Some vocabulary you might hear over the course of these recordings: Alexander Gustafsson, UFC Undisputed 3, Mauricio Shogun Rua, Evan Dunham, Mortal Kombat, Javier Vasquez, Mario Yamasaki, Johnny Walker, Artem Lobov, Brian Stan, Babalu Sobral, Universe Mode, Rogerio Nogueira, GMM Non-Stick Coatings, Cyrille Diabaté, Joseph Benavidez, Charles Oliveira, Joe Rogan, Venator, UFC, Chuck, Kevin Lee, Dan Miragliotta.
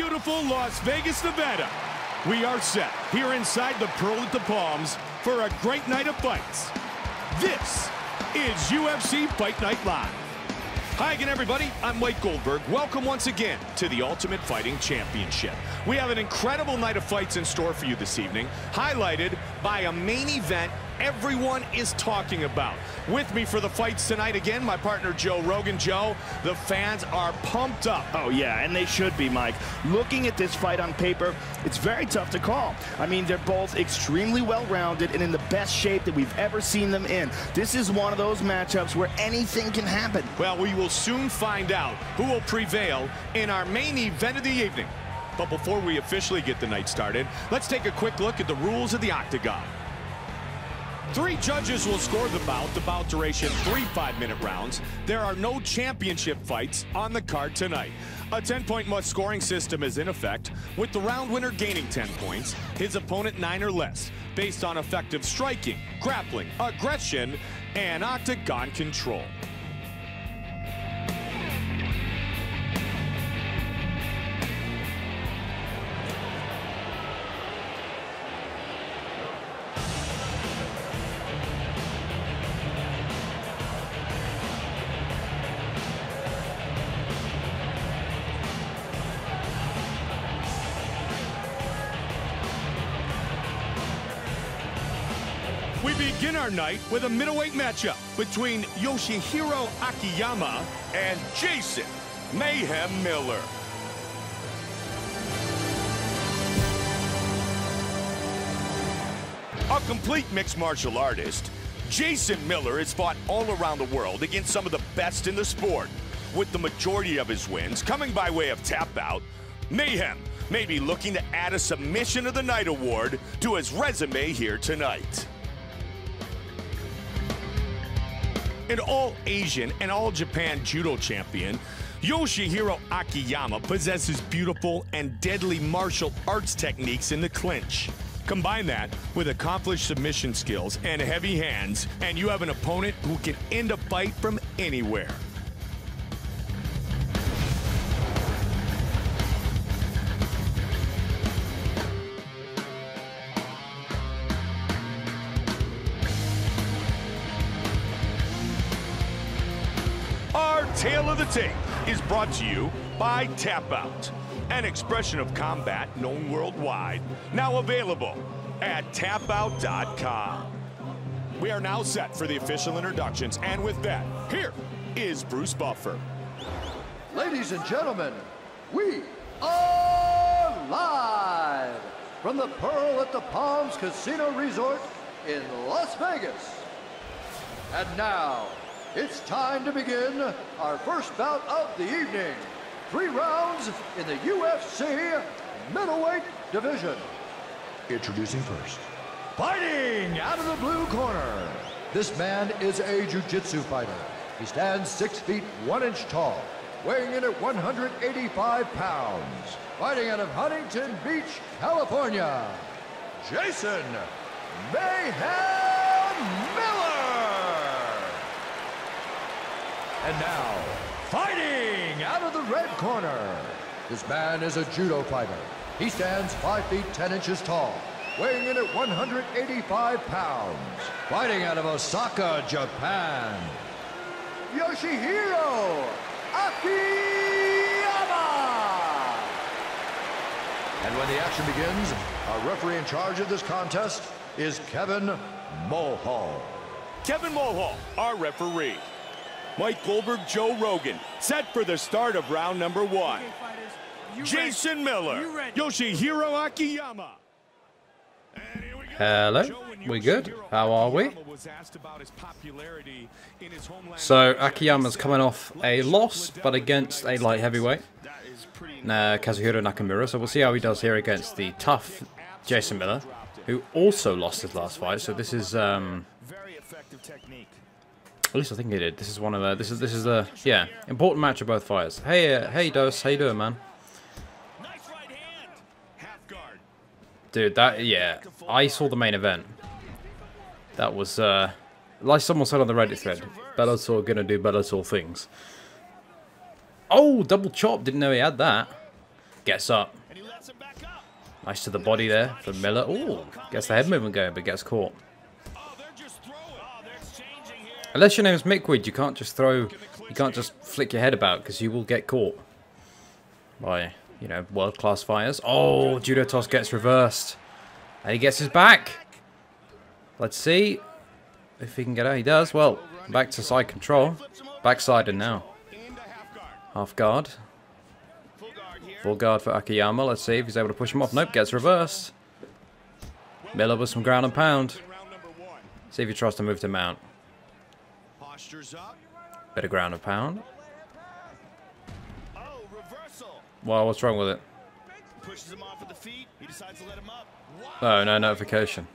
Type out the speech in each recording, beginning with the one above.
beautiful Las Vegas, Nevada. We are set here inside the Pearl at the Palms for a great night of fights. This is UFC Fight Night Live. Hi again, everybody. I'm Mike Goldberg. Welcome once again to the Ultimate Fighting Championship. We have an incredible night of fights in store for you this evening, highlighted by a main event everyone is talking about. With me for the fights tonight again, my partner Joe Rogan. Joe, the fans are pumped up. Oh yeah, and they should be, Mike. Looking at this fight on paper, it's very tough to call. I mean, they're both extremely well-rounded and in the best shape that we've ever seen them in. This is one of those matchups where anything can happen. Well, we will soon find out who will prevail in our main event of the evening. But before we officially get the night started, let's take a quick look at the rules of the octagon. Three judges will score the bout duration 3 5-minute rounds. There are no championship fights on the card tonight. A 10-point must scoring system is in effect, with the round winner gaining 10 points, his opponent 9 or less, based on effective striking, grappling, aggression, and octagon control. Begin our night with a middleweight matchup between Yoshihiro Akiyama and Jason Mayhem Miller. A complete mixed martial artist, Jason Miller has fought all around the world against some of the best in the sport, with the majority of his wins coming by way of tap out. Mayhem may be looking to add a Submission of the Night award to his resume here tonight. An all-Asian and all-Japan judo champion, Yoshihiro Akiyama possesses beautiful and deadly martial arts techniques in the clinch. Combine that with accomplished submission skills and heavy hands, and you have an opponent who can end a fight from anywhere. Tale of the Tape is brought to you by Tap Out, an expression of combat known worldwide, now available at tapout.com. We are now set for the official introductions, and with that, here is Bruce Buffer. Ladies and gentlemen, we are live from the Pearl at the Palms Casino Resort in Las Vegas. And now, it's time to begin our first bout of the evening. 3 rounds in the UFC middleweight division. Introducing first. Fighting out of the blue corner. This man is a jiu-jitsu fighter. He stands 6 feet 1 inch tall, weighing in at 185 pounds. Fighting out of Huntington Beach, California. Jason Mayhem Miller. And now, fighting out of the red corner. This man is a judo fighter. He stands 5 feet 10 inches tall, weighing in at 185 pounds. Fighting out of Osaka, Japan. Yoshihiro Akiyama. And when the action begins, our referee in charge of this contest is Kevin Mulhall. Kevin Mulhall, our referee. Mike Goldberg, Joe Rogan, set for the start of round number 1. Okay, fighters, Jason Miller, Yoshihiro Akiyama. And here we go. Hello, we good? How are we? So Akiyama's coming off a loss, but against a light heavyweight, Kazuhiro Nakamura. So we'll see how he does here against the tough Jason Miller, who also lost his last fight. So this is very effective technique. At least I think he did. This is one of the. This is the important match of both fighters. Hey, hey, Dos, how you doing, man? Dude, that I saw the main event. That was like someone said on the Reddit thread. Bellator gonna do Bellator things. Oh, double chop! Didn't know he had that. Gets up. Nice to the body there for Miller. Ooh, gets the head movement going, but gets caught. Unless your name is Mickweed, you can't just throw, you can't just flick your head about because you will get caught by, you know, world-class fighters. Oh, judo toss gets reversed. And he gets his back. Let's see if he can get out. He does. Well, back to side control. Backside now. Half guard. Full guard for Akiyama. Let's see if he's able to push him off. Nope, gets reversed. Miller with some ground and pound. See if he tries to move to mount. Bit of ground and pound. Wow, what's wrong with it? Oh, no notification.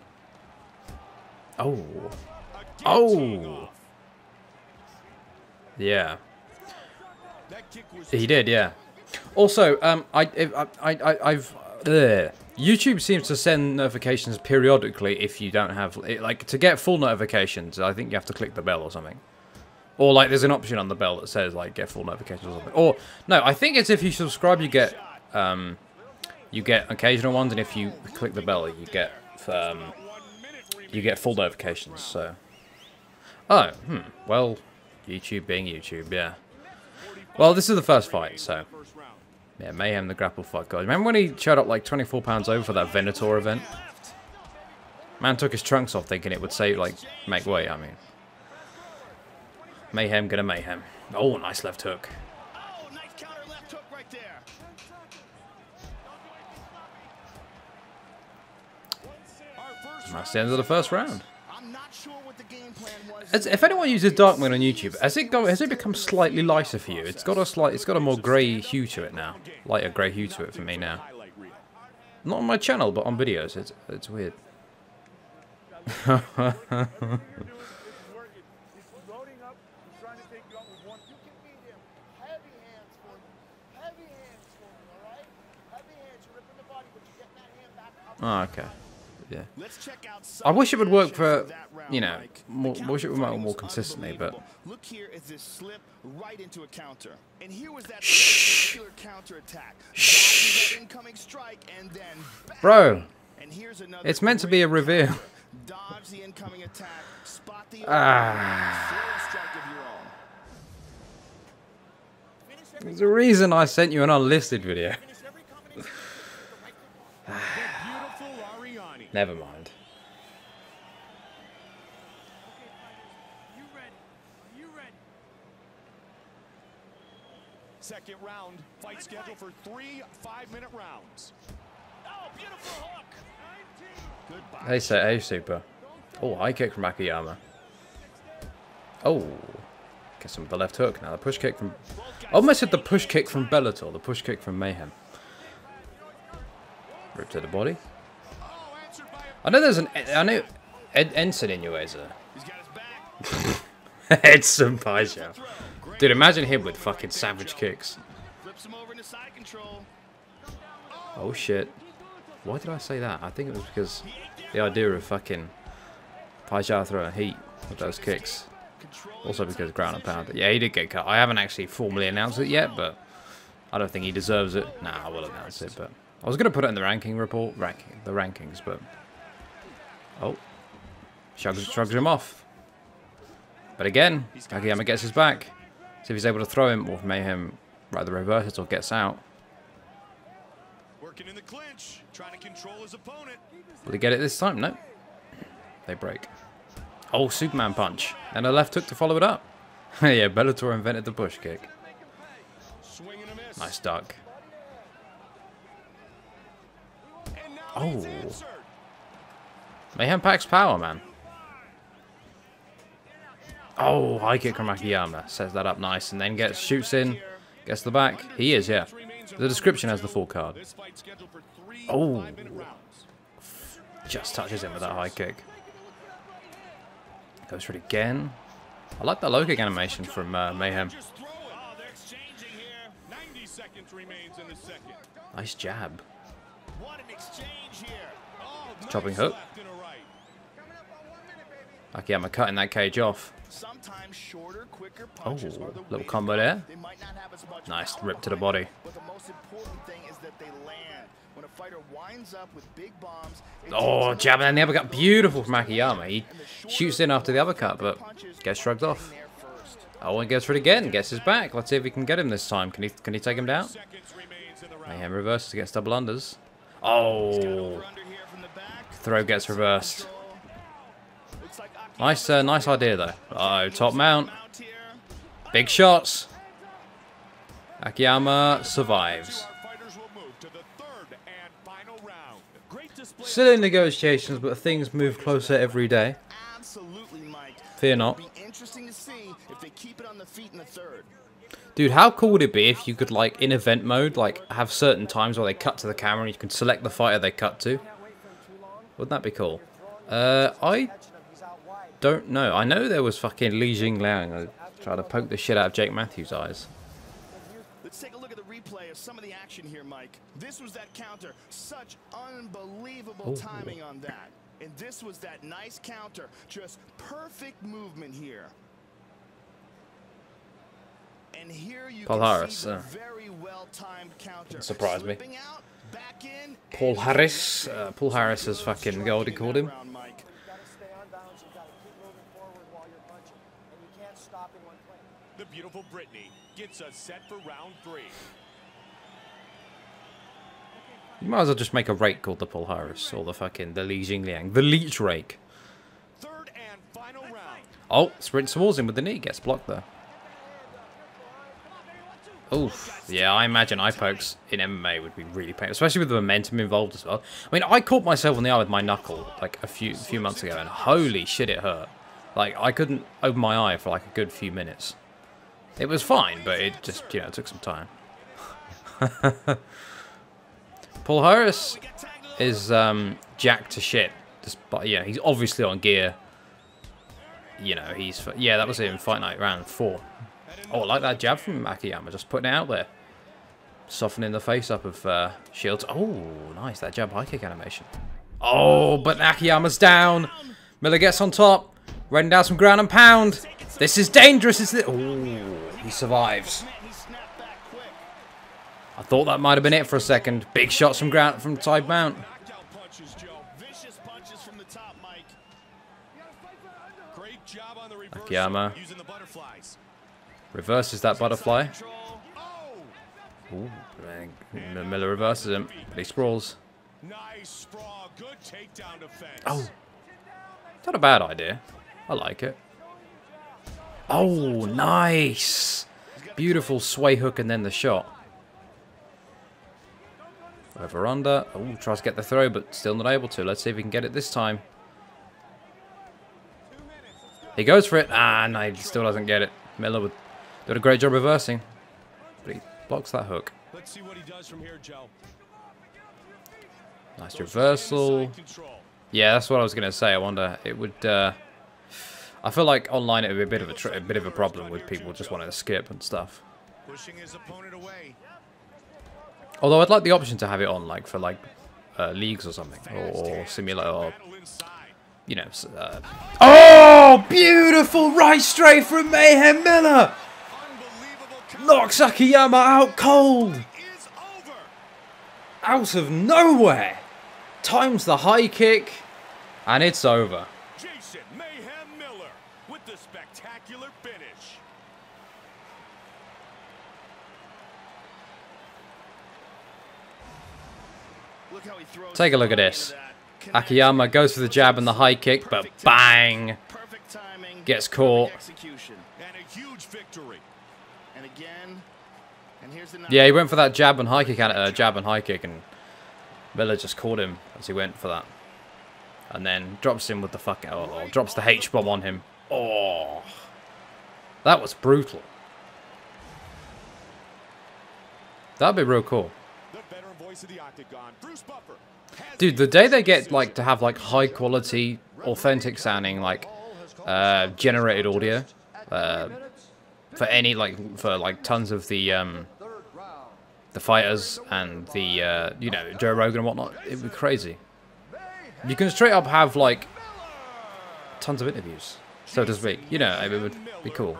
Oh. Oh. Yeah. He did, yeah. Also, YouTube seems to send notifications periodically if you don't have, like, to get full notifications, I think you have to click the bell or something. Or, like, there's an option on the bell that says, like, get full notifications or something. Or, no, I think it's if you subscribe, you get occasional ones, and if you click the bell, you get full notifications, so. Oh, well, YouTube being YouTube, yeah. Well, this is the first fight, so. Yeah, Mayhem the grapple fight guy. Remember when he showed up, like, 24 pounds over for that Venator event? Man took his trunks off thinking it would save, like, make weight, I mean. Mayhem gonna mayhem. Oh, nice left hook. Oh, nice counter left hook right there. And that's the end of the first round. I'm not sure what the game plan was. If anyone uses Dark Mode on YouTube, has it become slightly lighter for you? It's got a more grey hue to it now. Lighter grey hue to it for me now. Not on my channel, but on videos. It's weird. Oh, okay. Yeah. I wish it would work for, you know, I wish it would work more consistently, but. Look here at this slip right into a counter. And here was that particular counter attack. That incoming strike and then bang. Bro. And here's another. It's meant to be a reveal. Dodge the incoming attack. Spot the strike of your own. There's a reason I sent you an unlisted video. Never mind. Second round, fight scheduled for 3 5-minute rounds. Oh, beautiful hook. Goodbye. Hey, say, hey, super. Oh, high kick from Akiyama. Oh, gets him with the left hook. Now the push kick from. Almost hit the push kick from Bellator. The push kick from Mayhem. Ripped to the body. I know there's an. I know Edson in your ways, Edson Barboza. Dude, imagine him with fucking savage kicks. Oh shit. Why did I say that? I think it was because the idea of fucking Barboza throwing heat with those kicks. Also because ground and pound. Yeah, he did get cut. I haven't actually formally announced it yet, but I don't think he deserves it. Nah, I will announce it, but. I was going to put it in the ranking report. The rankings, but. Oh, shrugs him off. But again, Akiyama gets his back. See if he's able to throw him or Mayhem rather reverses or gets out. Working in the clinch, trying to control his opponent. Will he get it this time? No. They break. Oh, Superman punch. And a left hook to follow it up. Yeah, Bellator invented the push kick. Nice duck. Oh. Mayhem packs power, man. Oh, high kick from Akiyama. Sets that up nice and then shoots in. Gets the back. He is, yeah. The description has the full card. Oh. Just touches him with that high kick. Goes for it again. I like that low kick animation from Mayhem. Nice jab. Chopping hook. Akiyama cutting that cage off. Sometimes shorter, quicker punches are the little combo there. They might not have as much nice rip to the body. But the most important thing is that they land. When a fighter winds up with big bombs, jabbing in the uppercut. Beautiful from Akiyama. He shoots in after the uppercut, but gets shrugged off. Oh, and goes for it again. Gets his back. Let's see if we can get him this time. Can he take him down? Mayhem reverses against double unders. Oh, throw gets reversed. Nice, nice idea though. Oh, top mount. Big shots. Akiyama survives. Still in negotiations, but things move closer every day. Fear not. Dude, how cool would it be if you could, like, in event mode, like, have certain times where they cut to the camera and you can select the fighter they cut to? Wouldn't that be cool? I don't know. I know there was fucking Li Jingliang. I tried to poke the shit out of Jake Matthews' eyes. Let's take a look at the replay of some of the action here, Mike. This was that counter. Such unbelievable timing on that. And this was that nice counter. Just perfect movement here. And here you can see the very well-timed counter. Surprise me. Out, back in, Paul Harris is fucking Goldie called him. The beautiful Brittany gets us set for round 3. You might as well just make a rake called the Paul Harris or the fucking Li Jingliang, the leech rake. Third and final round. Oh, sprints towards him with the knee, gets blocked there. Oof. Yeah, I imagine eye pokes in MMA would be really painful, especially with the momentum involved as well. I mean, I caught myself on the eye with my knuckle like a few months ago, and holy shit, it hurt. Like, I couldn't open my eye for like a good few minutes. It was fine, but it just, you know, it took some time. Paul Harris is jacked to shit, despite, yeah, he's obviously on gear. You know, he's, yeah, that was in Fight Night round 4. Oh, I like that jab from Akiyama, just putting it out there. Softening the face up of Shields. Oh, nice, that jab high kick animation. Oh, but Akiyama's down. Miller gets on top. Running down some ground and pound. This is dangerous. Oh, he survives. I thought that might have been it for a second. Big shots from ground from side mount. Akiyama reverses that butterfly. Ooh, Miller reverses him, but he sprawls. Oh, not a bad idea. I like it. Oh, nice. Beautiful sway hook and then the shot. Over under. Oh, tries to get the throw, but still not able to. Let's see if we can get it this time. He goes for it. Ah, no, he still doesn't get it. Miller would do a great job reversing, but he blocks that hook. Let's see what he does from here, Joe. Nice reversal. Yeah, that's what I was going to say. I wonder, it would. I feel like online it would be a bit of a problem with people just wanting to skip and stuff. Pushing his opponent away. Although I'd like the option to have it on, like for like leagues or something, or simulator, or you know. Oh, beautiful right straight from Mayhem Miller. Knocks Akiyama out cold. Out of nowhere. Times the high kick, and it's over. Jason Mayhem Miller with the spectacular finish. Look how he throws. Take a look at this. Akiyama goes for the jab and the high kick, but bang! Perfect timing, gets caught. Execution. And a huge victory. And again, and here's the he went for that jab and high kick, and Miller just caught him as he went for that. And then drops him with the fuck out, or drops the H-bomb on him. Oh, that was brutal. That'd be real cool. Dude, the day they get like to have like high quality, authentic sounding like generated audio for any like tons of the fighters and the, you know, Joe Rogan and whatnot, it would be crazy. You can straight up have, like, tons of interviews. So does Vic. You know, it would be cool.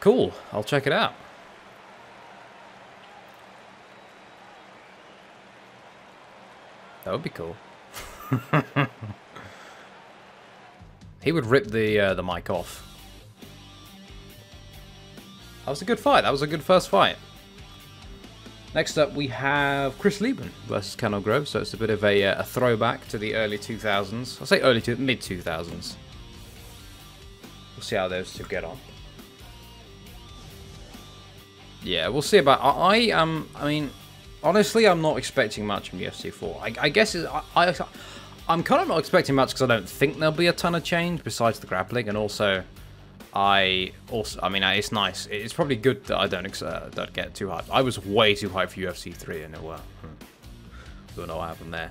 Cool. I'll check it out. That would be cool. He would rip the mic off. That was a good fight. That was a good first fight. Next up, we have Chris Leben versus Kendall Grove. So it's a bit of a throwback to the early 2000s. I'll say early to mid 2000s. We'll see how those two get on. Yeah, we'll see about. I mean, honestly, I'm not expecting much from UFC 4. I guess I'm kind of not expecting much because I don't think there'll be a ton of change besides the grappling, and also, I mean, it's nice. It's probably good that I don't get too hyped. I was way too hyped for UFC 3, and it was. Don't know what happened there.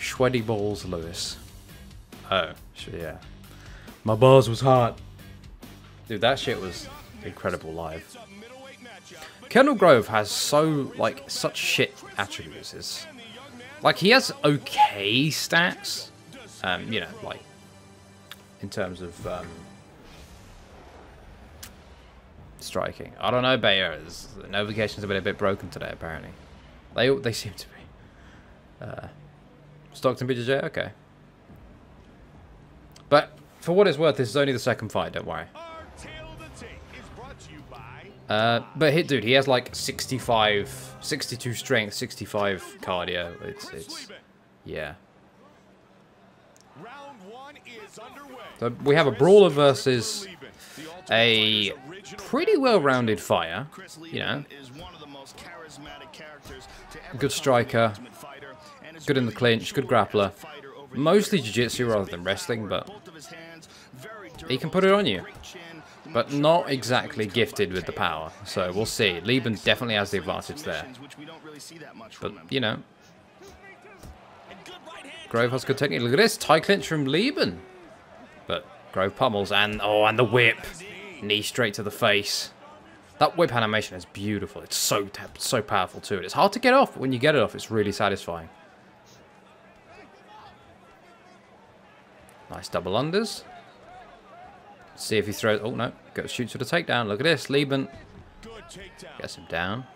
Sweaty balls, Lewis. Oh, sure, yeah. My balls was hot. Dude, that shit was incredible live. Kendall Grove has such shit attributes. It's, he has okay stats, you know, in terms of striking. I don't know, Bayer. The notifications have been a bit broken today, apparently. They seem to be. Stockton BJJ? Okay. But for what it's worth, this is only the second fight, don't worry. But dude, he has 65, 62 strength, 65 cardio. It's yeah. So we have a brawler versus a pretty well-rounded fighter. You know, good striker, good in the clinch, good grappler. Mostly jiu-jitsu rather than wrestling, but he can put it on you. But not exactly gifted with the power, so we'll see. Leben definitely has the advantage there. But, you know. Grove has good technique. Look at this, tie clinch from Leben. But Grove pummels, and oh, and the whip. Knee straight to the face. That whip animation is beautiful. It's so powerful too. It's hard to get off, but when you get it off, it's really satisfying. Nice double unders. See if he throws. Oh no! Shoots for the takedown. Look at this, Leben gets him down.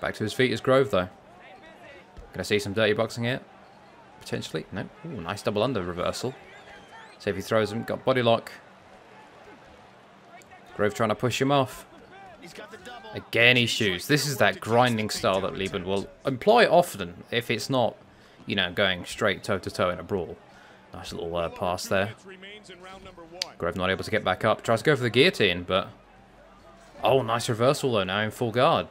Back to his feet is Grove though. Gonna see some dirty boxing here, potentially. No. Ooh, nice double under reversal. See if he throws him. Got body lock. Grove trying to push him off. Again, he shoots. This is that grinding style that Leben will employ often if it's not, you know, going straight toe to toe in a brawl. Nice little pass there. Grove not able to get back up. Tries to go for the guillotine, but... Oh, nice reversal, though, now in full guard.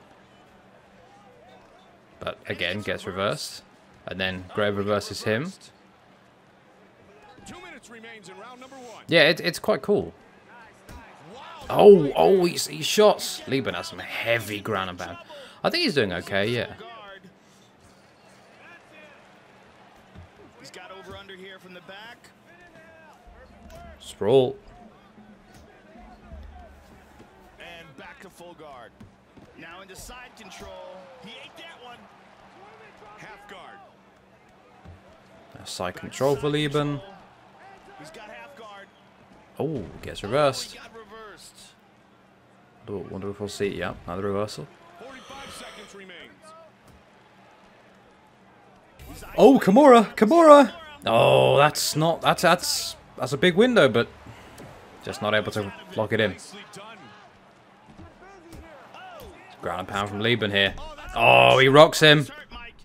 But, again, gets reversed. And then Grove reverses him. Yeah, it's quite cool. Oh, he shots. Leben has some heavy ground and pound. I think he's doing okay, yeah. From the back. Sprawl. And back to full guard. Now into side control. He ate that one. Half guard. Now side control for Leben. He's got half guard. Oh, gets reversed. Oh, reversed. Oh, wonderful seat. Yeah, another reversal. 45 seconds remains. Oh, Kimura. Oh, that's a big window, but just not able to lock it in. Ground and pound from Leben here. Oh, he rocks him.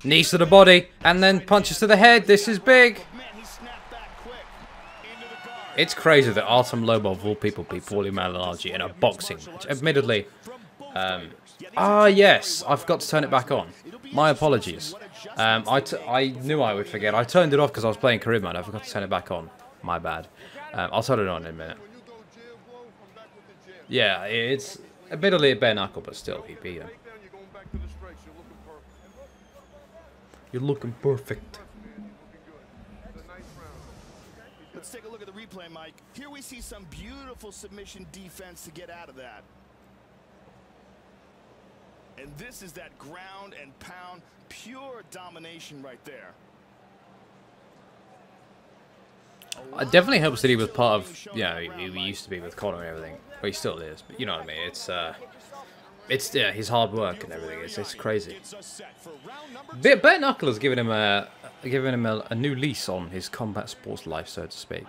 Knees to the body, and then punches to the head. This is big. It's crazy that Artem Lobov, of all people, beat Paulie Malignaggi in a boxing match. Admittedly, yes, I've got to turn it back on. My apologies. I knew I would forget. I turned it off because I was playing Carib mode. I forgot to turn it back on. My bad. I'll turn it on in a minute. Yeah, it's admittedly a bare knuckle, but still, he beat him. You're looking perfect. Let's take a look at the replay, Mike. Here we see some beautiful submission defense to get out of that. And this is that ground and pound, pure domination right there. It definitely helps that he was part of, you know, he used to be with Conor and everything. Well, he still is, but you know what I mean. It's yeah, his hard work and everything. It's crazy. Bare knuckle has given him a new lease on his combat sports life, so to speak.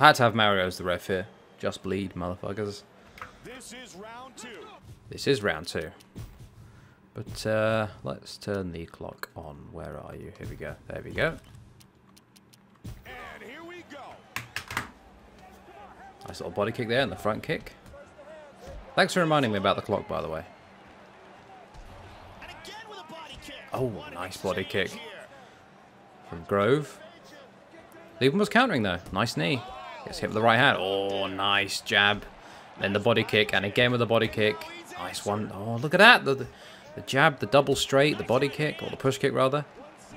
I had to have Mario as the ref here. Just bleed, motherfuckers. This is round two. But let's turn the clock on. Where are you? Here we go. There we go. Nice little body kick there and the front kick. Thanks for reminding me about the clock, by the way. Oh, nice body kick from Grove. Leben was countering, though. Nice knee. Gets hit with the right hand. Oh, nice jab. Then the body kick, and again with the body kick. Nice one. Oh, look at that. The jab, the double straight, the body kick, or the push kick, rather.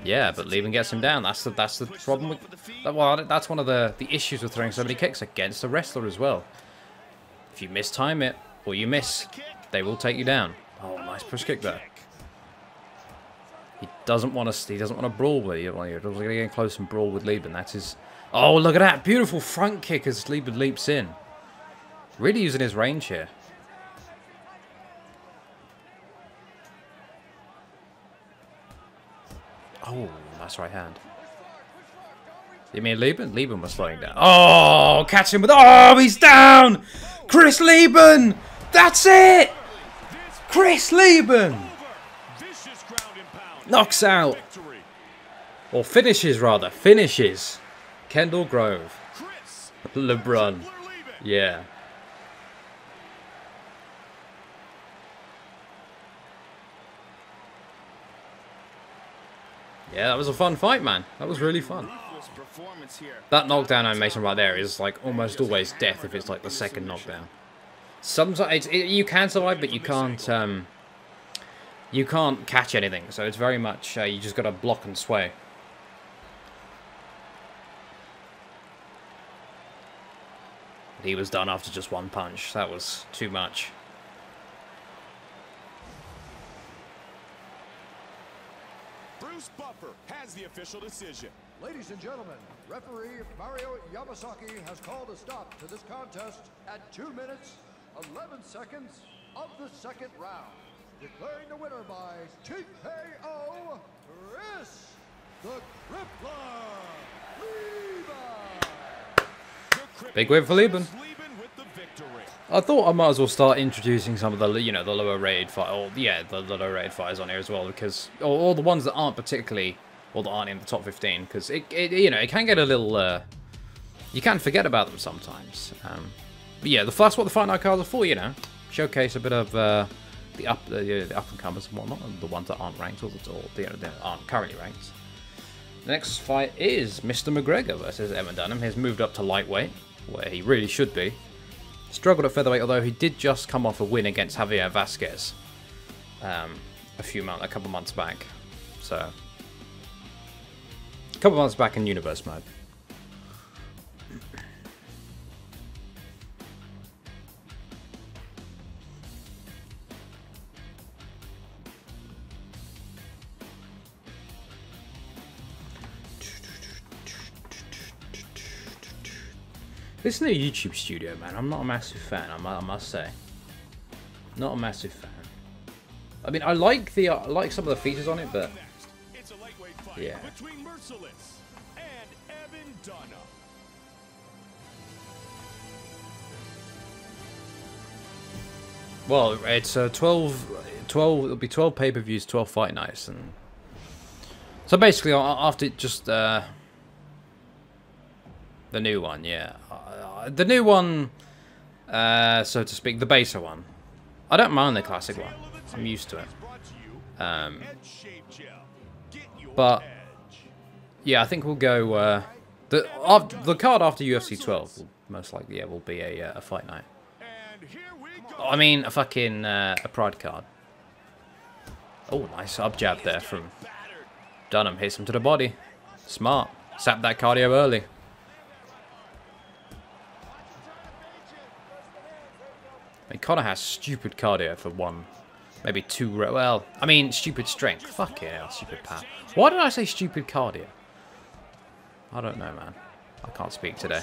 Yeah, but Leben gets him down. That's the problem with... Well, that's one of the issues with throwing so many kicks against a wrestler as well. If you mistime it, or you miss, they will take you down. Oh, nice push kick there. He doesn't want to brawl with you. He doesn't want to get close and brawl with Leben. That is... Oh, look at that. Beautiful front kick as Leben leaps in. Really using his range here. Oh, nice right hand. You mean Leben? Leben was slowing down. Oh, catch him with... Oh, he's down! Chris Leben! That's it! Chris Leben! Knocks out. Or finishes, rather. Finishes. Kendall Grove. LeBron. Yeah. Yeah, that was a fun fight, man. That was really fun. That knockdown animation right there is like almost always death if it's like the second knockdown. Sometimes you can survive, but you can't catch anything. So it's very much you just got to block and sway. He was done after just one punch. That was too much. The official decision. Ladies and gentlemen, referee Mario Yamasaki has called a stop to this contest at 2 minutes, 11 seconds of the second round, declaring the winner by TKO, Chris the Crippler Leben. Big win for Leben. I thought I might as well start introducing some of the, you know, the lower rated fight, or yeah, the lower rated fighters on here as well, because or the ones that aren't particularly, or that aren't in the top 15, because it you know, it can get a little, you can forget about them sometimes. But yeah, that's what the Fight Night cards are for, you know, showcase a bit of the up and comers and whatnot, and the ones that aren't ranked or aren't currently ranked. The next fight is Mr. McGregor versus Evan Dunham. He's moved up to lightweight, where he really should be. Struggled at featherweight, although he did just come off a win against Javier Vasquez a couple months back. So, a couple months back in universe mode. This new YouTube studio, man, I'm not a massive fan, I must say. Not a massive fan. I mean, I like some of the features on it, but it's a lightweight fight, yeah. Between Merciless and Evan Dunham. Well, it's 12 it'll be 12 pay-per-views, 12 fight nights, and so basically after it just the new one, yeah. The new one, so to speak, the baser one. I don't mind the classic one. I'm used to it. But, yeah, I think we'll go... the card after UFC 12 will most likely, yeah, will be a fight night. I mean, a fucking a pride card. Oh, nice up jab there from Dunham. Hits him to the body. Smart. Sapped that cardio early. I mean, Conor has stupid cardio for one, maybe two, well, I mean, stupid strength. Fuck yeah, stupid power. Why did I say stupid cardio? I don't know, man. I can't speak today.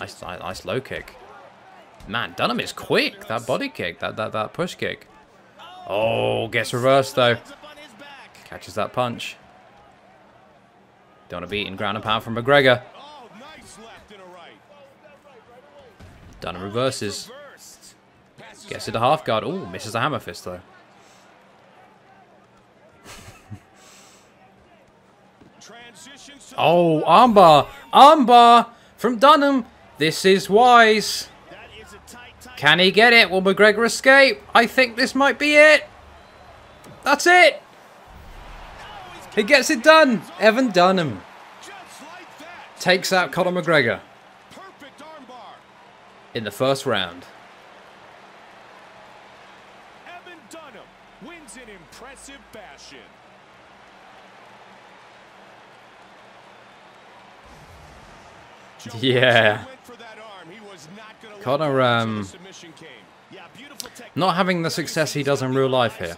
Nice low kick. Man, Dunham is quick. That body kick, that push kick. Oh, gets reversed though. Catches that punch. Don't want to be in ground and pound from McGregor. Dunham reverses. Gets it to half guard. Oh, misses a hammer fist though. Oh, armbar. Armbar from Dunham. This is wise. Can he get it? Will McGregor escape? I think this might be it. That's it. He gets it done. Evan Dunham takes out Conor McGregor in the first round. Evan Dunham wins in impressive fashion. Yeah. Conor, not having the success he does in real life here.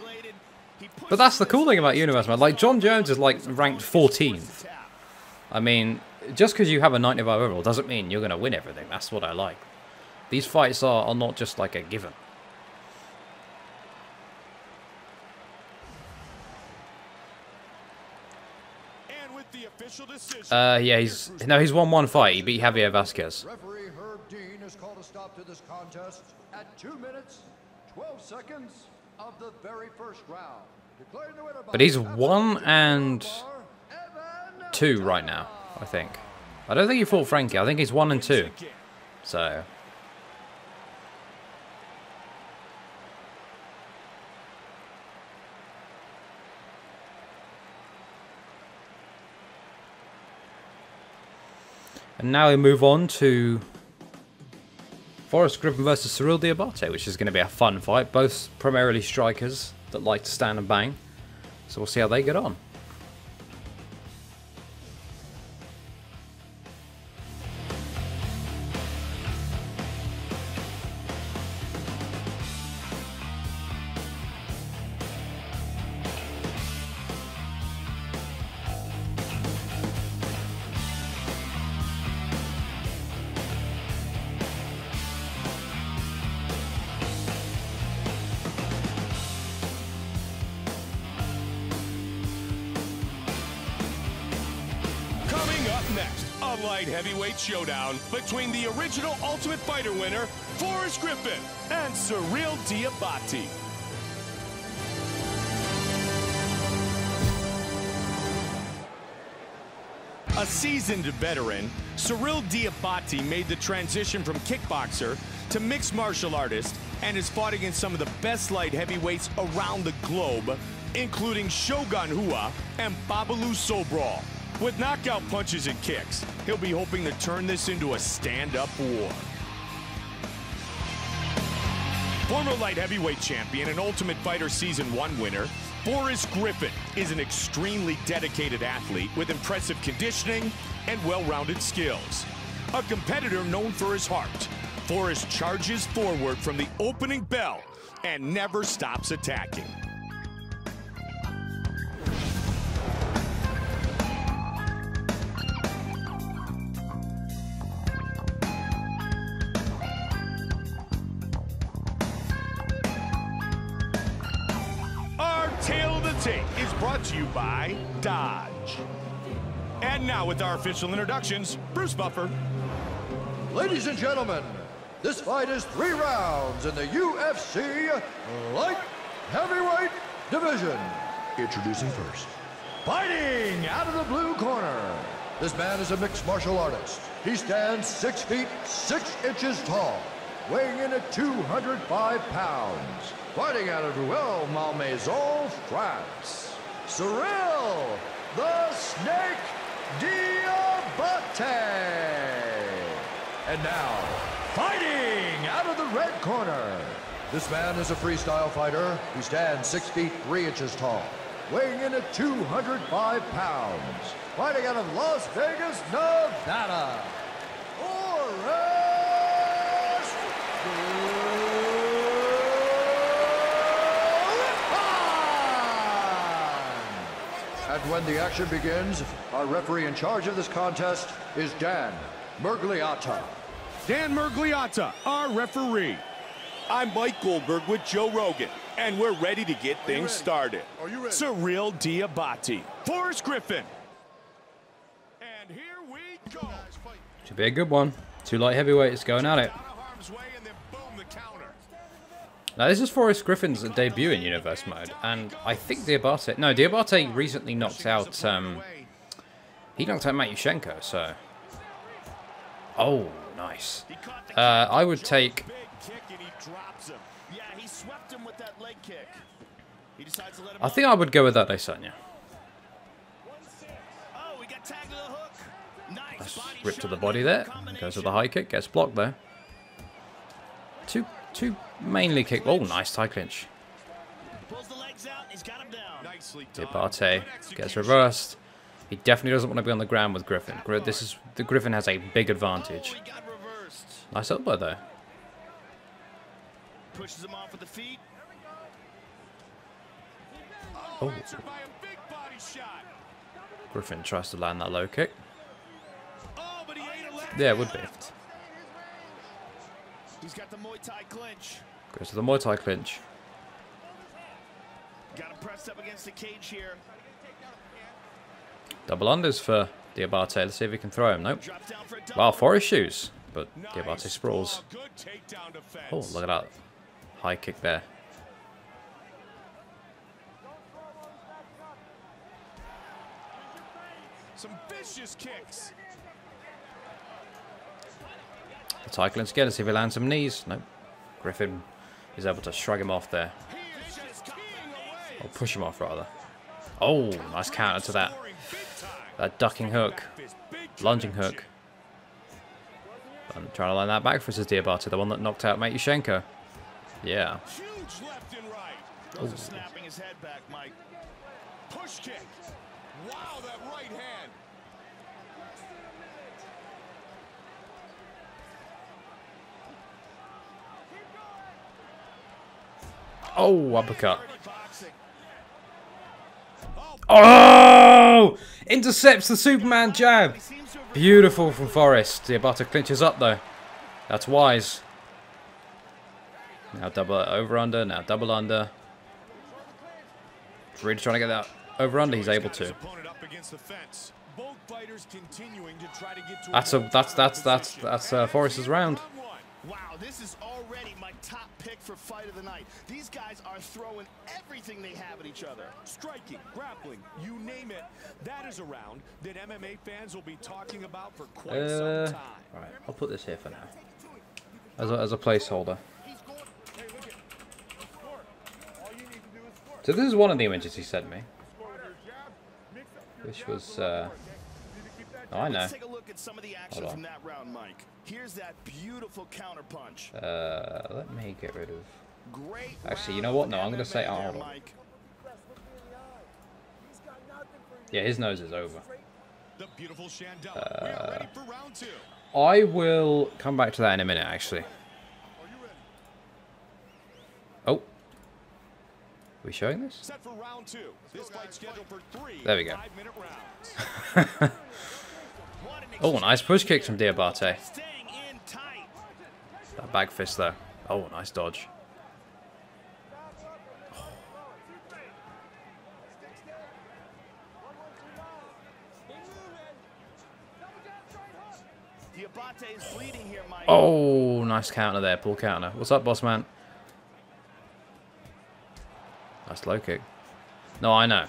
But that's the cool thing about Universe, man. Like, John Jones is, like, ranked 14th. I mean, just because you have a 95 overall doesn't mean you're going to win everything. That's what I like. These fights are not just, like, a given. Yeah, he's won one fight. He beat Javier Vasquez. Referee Herb Dean has called a stop to this contest at 2 minutes, 12 seconds of the very first round. Declaring the winner by... But he's 1 and 2 right now, I think. I don't think he fought Frankie. I think he's 1 and 2. So... And now we move on to Forrest Griffin versus Cyrille Diabaté, which is going to be a fun fight. Both primarily strikers that like to stand and bang. So we'll see how they get on. Heavyweight showdown between the original Ultimate Fighter winner, Forrest Griffin, and Cyrille Diabaté. A seasoned veteran, Cyrille Diabaté made the transition from kickboxer to mixed martial artist and has fought against some of the best light heavyweights around the globe, including Shogun Rua and Babalu Sobral. With knockout punches and kicks, he'll be hoping to turn this into a stand-up war. Former light heavyweight champion and Ultimate Fighter Season 1 winner, Forrest Griffin is an extremely dedicated athlete with impressive conditioning and well-rounded skills. A competitor known for his heart, Forrest charges forward from the opening bell and never stops attacking. Is brought to you by Dodge. And now with our official introductions, Bruce Buffer. Ladies and gentlemen, this fight is 3 rounds in the UFC Light Heavyweight Division. Introducing first. Fighting out of the blue corner. This man is a mixed martial artist. He stands 6 feet 6 inches tall, weighing in at 205 pounds. Fighting out of Ruel, Malmaison, France, Cyrille the Snake Diabaté. And now, fighting out of the red corner. This man is a freestyle fighter who stands 6 feet 3 inches tall, weighing in at 205 pounds. Fighting out of Las Vegas, Nevada. And when the action begins, our referee in charge of this contest is Dan Miragliotta. Dan Miragliotta, our referee. I'm Mike Goldberg with Joe Rogan, and we're ready to get things started. Cyrille Diabaté, Forrest Griffin. And here we go. Should be a good one. Two light heavyweights going at it. Now, this is Forrest Griffin's debut in Universe Mode, and I think Diabaté... No, Diabaté recently knocked out... he knocked out Matyushenko, so... Oh, nice. I would take... I think I would go with that Adesanya. Nice rip to the body there. Goes with the high kick, gets blocked there. Two mainly kick. Oh, nice tie clinch. Diabaté gets reversed. He definitely doesn't want to be on the ground with Griffin. This is the Griffin has a big advantage. Nice upper though. Pushes him off with the feet. Oh. Griffin tries to land that low kick. Yeah, it would be. He's got the Muay Thai clinch. Goes to the Muay Thai clinch. Got him pressed up against the cage here. Double unders for Diabaté. Let's see if he can throw him. Nope. Wow, Forrest shoes, but nice. Diabaté sprawls. Oh, look at that high kick there. Some vicious kicks. The tie clinch again, see if he lands some knees. Nope. Griffin is able to shrug him off there. Or push him off, rather. Oh, nice counter to that. That ducking hook. Lunging hook. I'm trying to line that back versus Diabaté, the one that knocked out Matyushenko. Yeah. Oh. Push kick. Wow, that right hand. Oh, uppercut. Oh! Intercepts the Superman jab. Beautiful from Forrest. Diabaté clinches up, though. That's wise. Now double over-under. Now double under. Really trying to get that over-under. He's able to. That's Forrest's round. Wow, this is already my top pick for fight of the night. These guys are throwing everything they have at each other. Striking, grappling, you name it. That is a round that MMA fans will be talking about for quite some time. Right, I'll put this here for now. As a placeholder. So this is one of the images he sent me. Which was... Oh, I know. Let's take a look at some of the action from that round, Mike. Here's that beautiful counterpunch. Let me get rid of. Actually, you know what? No, I'm gonna say Arnold. Yeah, his nose is over. I will come back to that in a minute, actually. Oh, are we showing this? There we go. Oh, nice push kick from Diabaté. That back fist though. Oh, nice dodge. Oh. Oh, nice counter there. Pull counter. What's up, boss man? Nice low kick. No, I know.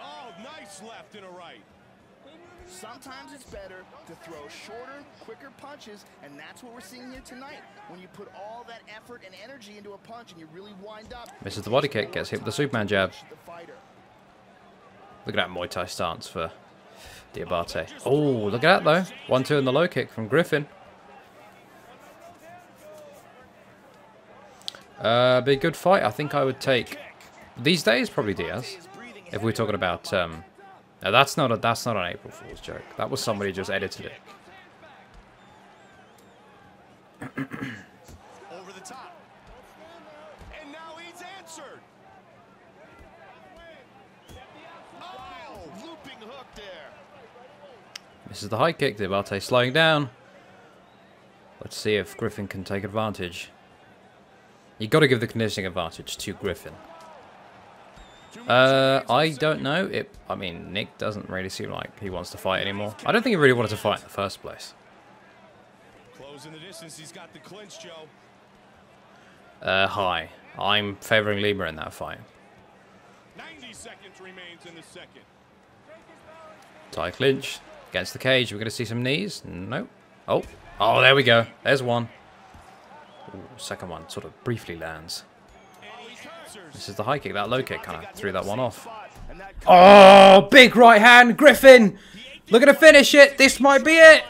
Oh, nice left and a right. Sometimes it's better to throw shorter, quicker punches, and that's what we're seeing here tonight. When you put all that effort and energy into a punch and you really wind up... Misses the body kick, gets hit with the Superman jab. Look at that Muay Thai stance for Diabaté. Oh, look at that though. 1-2 in the low kick from Griffin. Be a good fight. I think I would take... These days, probably Diaz. If we're talking about... Now that's not an April Fool's joke. That was somebody who just edited it. Over the top. And now he's answered. Oh, This is the high kick. Diabaté slowing down. Let's see if Griffin can take advantage. You've got to give the conditioning advantage to Griffin. I don't know. I mean, Nick doesn't really seem like he wants to fight anymore. I don't think he really wanted to fight in the first place. Closing the distance, he's got the clinch, Joe. Hi. I'm favoring Lima in that fight. 90 seconds remains in the second. Tie clinch against the cage. We're going to see some knees. Nope. Oh. Oh, there we go. There's one. Ooh, second one sort of briefly lands. This is the high kick. That low kick kind of threw that one off. Oh, big right hand. Griffin. Looking to finish it. This might be it.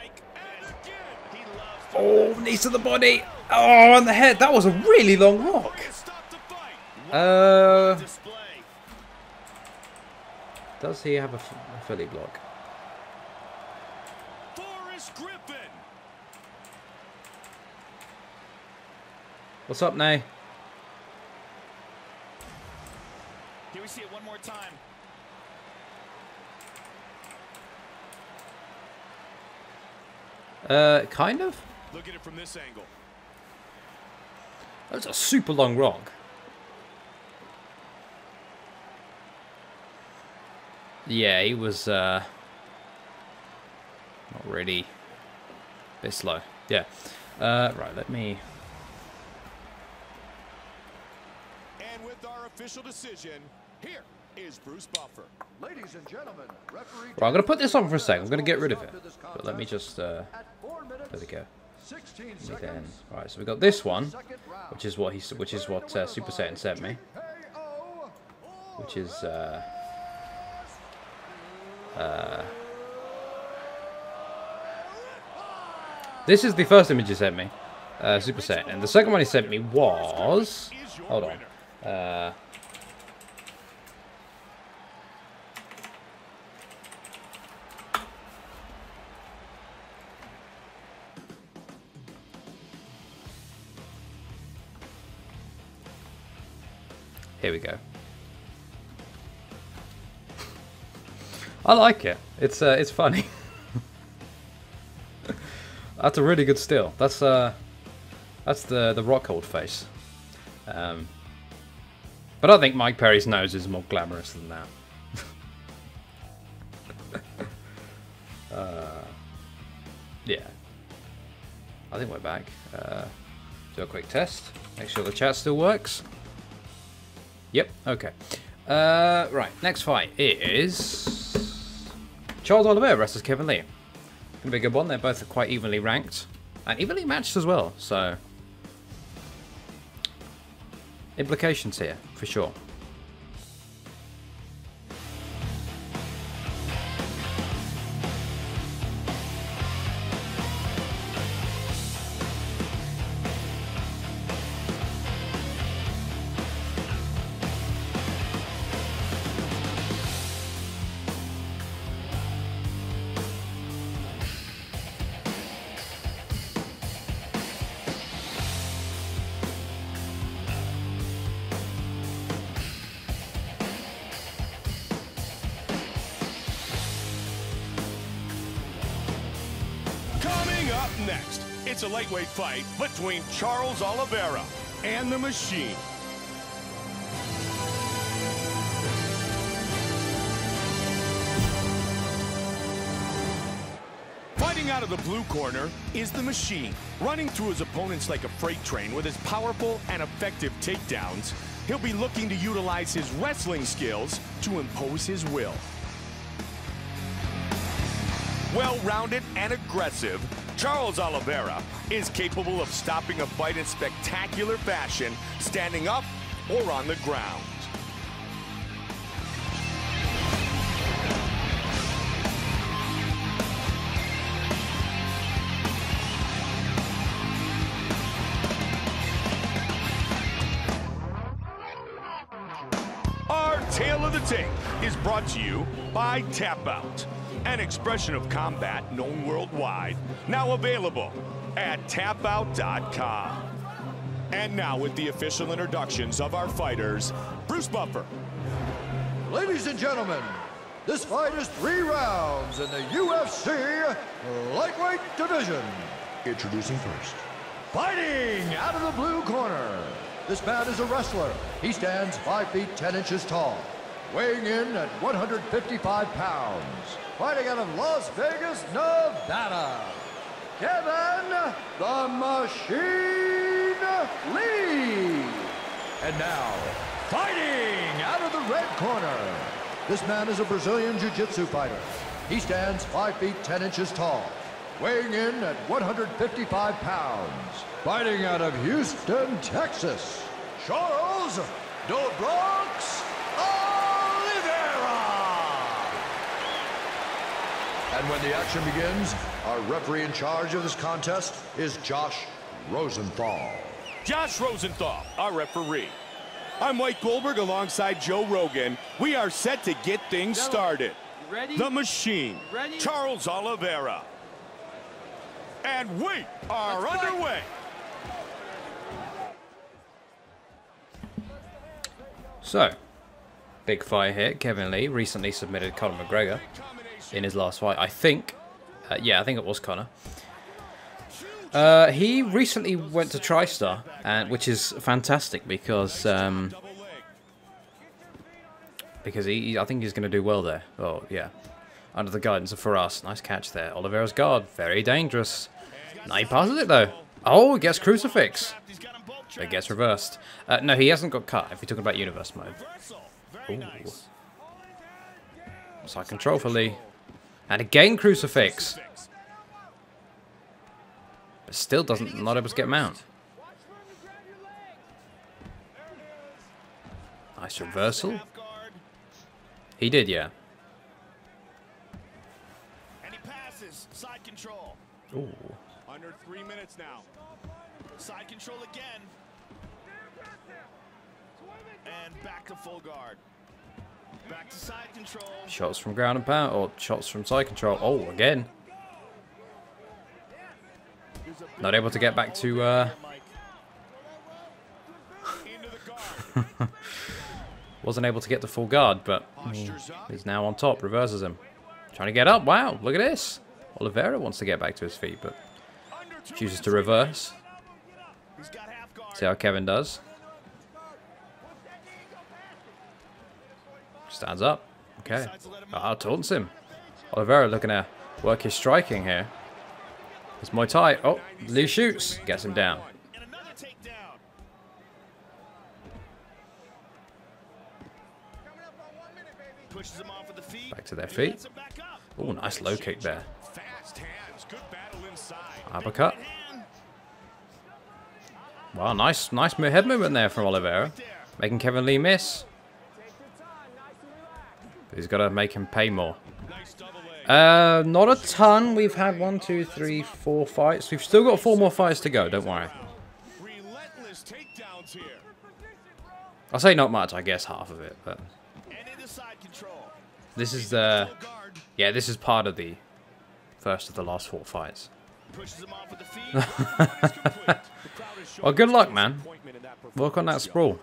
Oh, knees to the body. Oh, on the head. That was a really long rock. Does he have a Philly block? Forrest Griffin. What's up now? Can we see it one more time? Kind of. Look at it from this angle. That's a super long rock. Yeah, he was not really a bit slow. Yeah. Right, let me. And with our official decision, here is Bruce Buffer. Ladies and gentlemen, referee. Right, I'm gonna put this on for a second. I'm gonna get rid of it. But let me just there we go. Then, right, so we got this one, which is what Super Saiyan sent me, which is this is the first image he sent me, Super Saiyan, and the second one he sent me was, hold on, here we go. I like it. It's funny. That's a really good still. That's the Rockhold face. But I think Mike Perry's nose is more glamorous than that. Yeah. I think we're back. Do a quick test. Make sure the chat still works. Yep. Okay. Right. Next fight is Charles Oliveira versus Kevin Lee. Gonna be a good one. They're both quite evenly ranked and evenly matched as well. So implications here for sure. Next, it's a lightweight fight between Charles Oliveira and the Machine. Fighting out of the blue corner is the Machine. Running through his opponents like a freight train with his powerful and effective takedowns, he'll be looking to utilize his wrestling skills to impose his will. Well-rounded and aggressive, Charles Oliveira is capable of stopping a fight in spectacular fashion, standing up or on the ground. Our Tale of the Tape is brought to you by Tap Out. An expression of combat known worldwide, now available at tapout.com. And now with the official introductions of our fighters, Bruce Buffer. Ladies and gentlemen, This fight is 3 rounds in the UFC lightweight division. Introducing first. Fighting out of the blue corner. This man is a wrestler. He stands 5 feet 10 inches tall, weighing in at 155 pounds. Fighting out of Las Vegas, Nevada. Kevin the Machine Lee. And now, fighting out of the red corner. This man is a Brazilian Jiu-Jitsu fighter. He stands 5 feet 10 inches tall, weighing in at 155 pounds. Fighting out of Houston, Texas, Charles Oliveira. And when the action begins, our referee in charge of this contest is Josh Rosenthal. Josh Rosenthal, our referee. I'm Mike Goldberg alongside Joe Rogan. We are set to get things started. Ready? The Machine, ready? Charles Oliveira. And we are underway. So, big fight here. Kevin Lee recently submitted Conor McGregor in his last fight, I think. Yeah, I think it was Conor. He recently went to TriStar, which is fantastic because I think he's going to do well there. Oh, yeah. Under the guidance of Firas. Nice catch there. Oliveira's guard. Very dangerous. No, he passes it, though. Oh, it gets crucifix. It gets reversed. No, he hasn't got cut, if you're talking about universe mode. Ooh. Side control for Lee. And again, crucifix. Still not able to get mount. Nice reversal. He did, yeah. And he passes side control. Ooh. Under 3 minutes now. Side control again. And back to full guard. Back to side control. Shots from ground and pound, or shots from side control. Oh, again. Not able to get back to, wasn't able to get to full guard, but he's now on top, reverses him. Trying to get up, wow, look at this. Oliveira wants to get back to his feet, but chooses to reverse. See how Kevin does. Stands up, okay. Ah, taunts him. Oliveira looking to work his striking here. It's Muay Thai. Oh, Lee shoots. Gets him down. Back to their feet. Oh, nice low kick there. Uppercut. Wow, nice head movement there from Oliveira. Making Kevin Lee miss. But he's got to make him pay more. Not a ton. We've had 4 fights. We've still got 4 more fights to go, don't worry. I say not much, I guess half of it, but this is the, yeah, this is part of the first of the last 4 fights. Well, good luck, man. Work on that sprawl.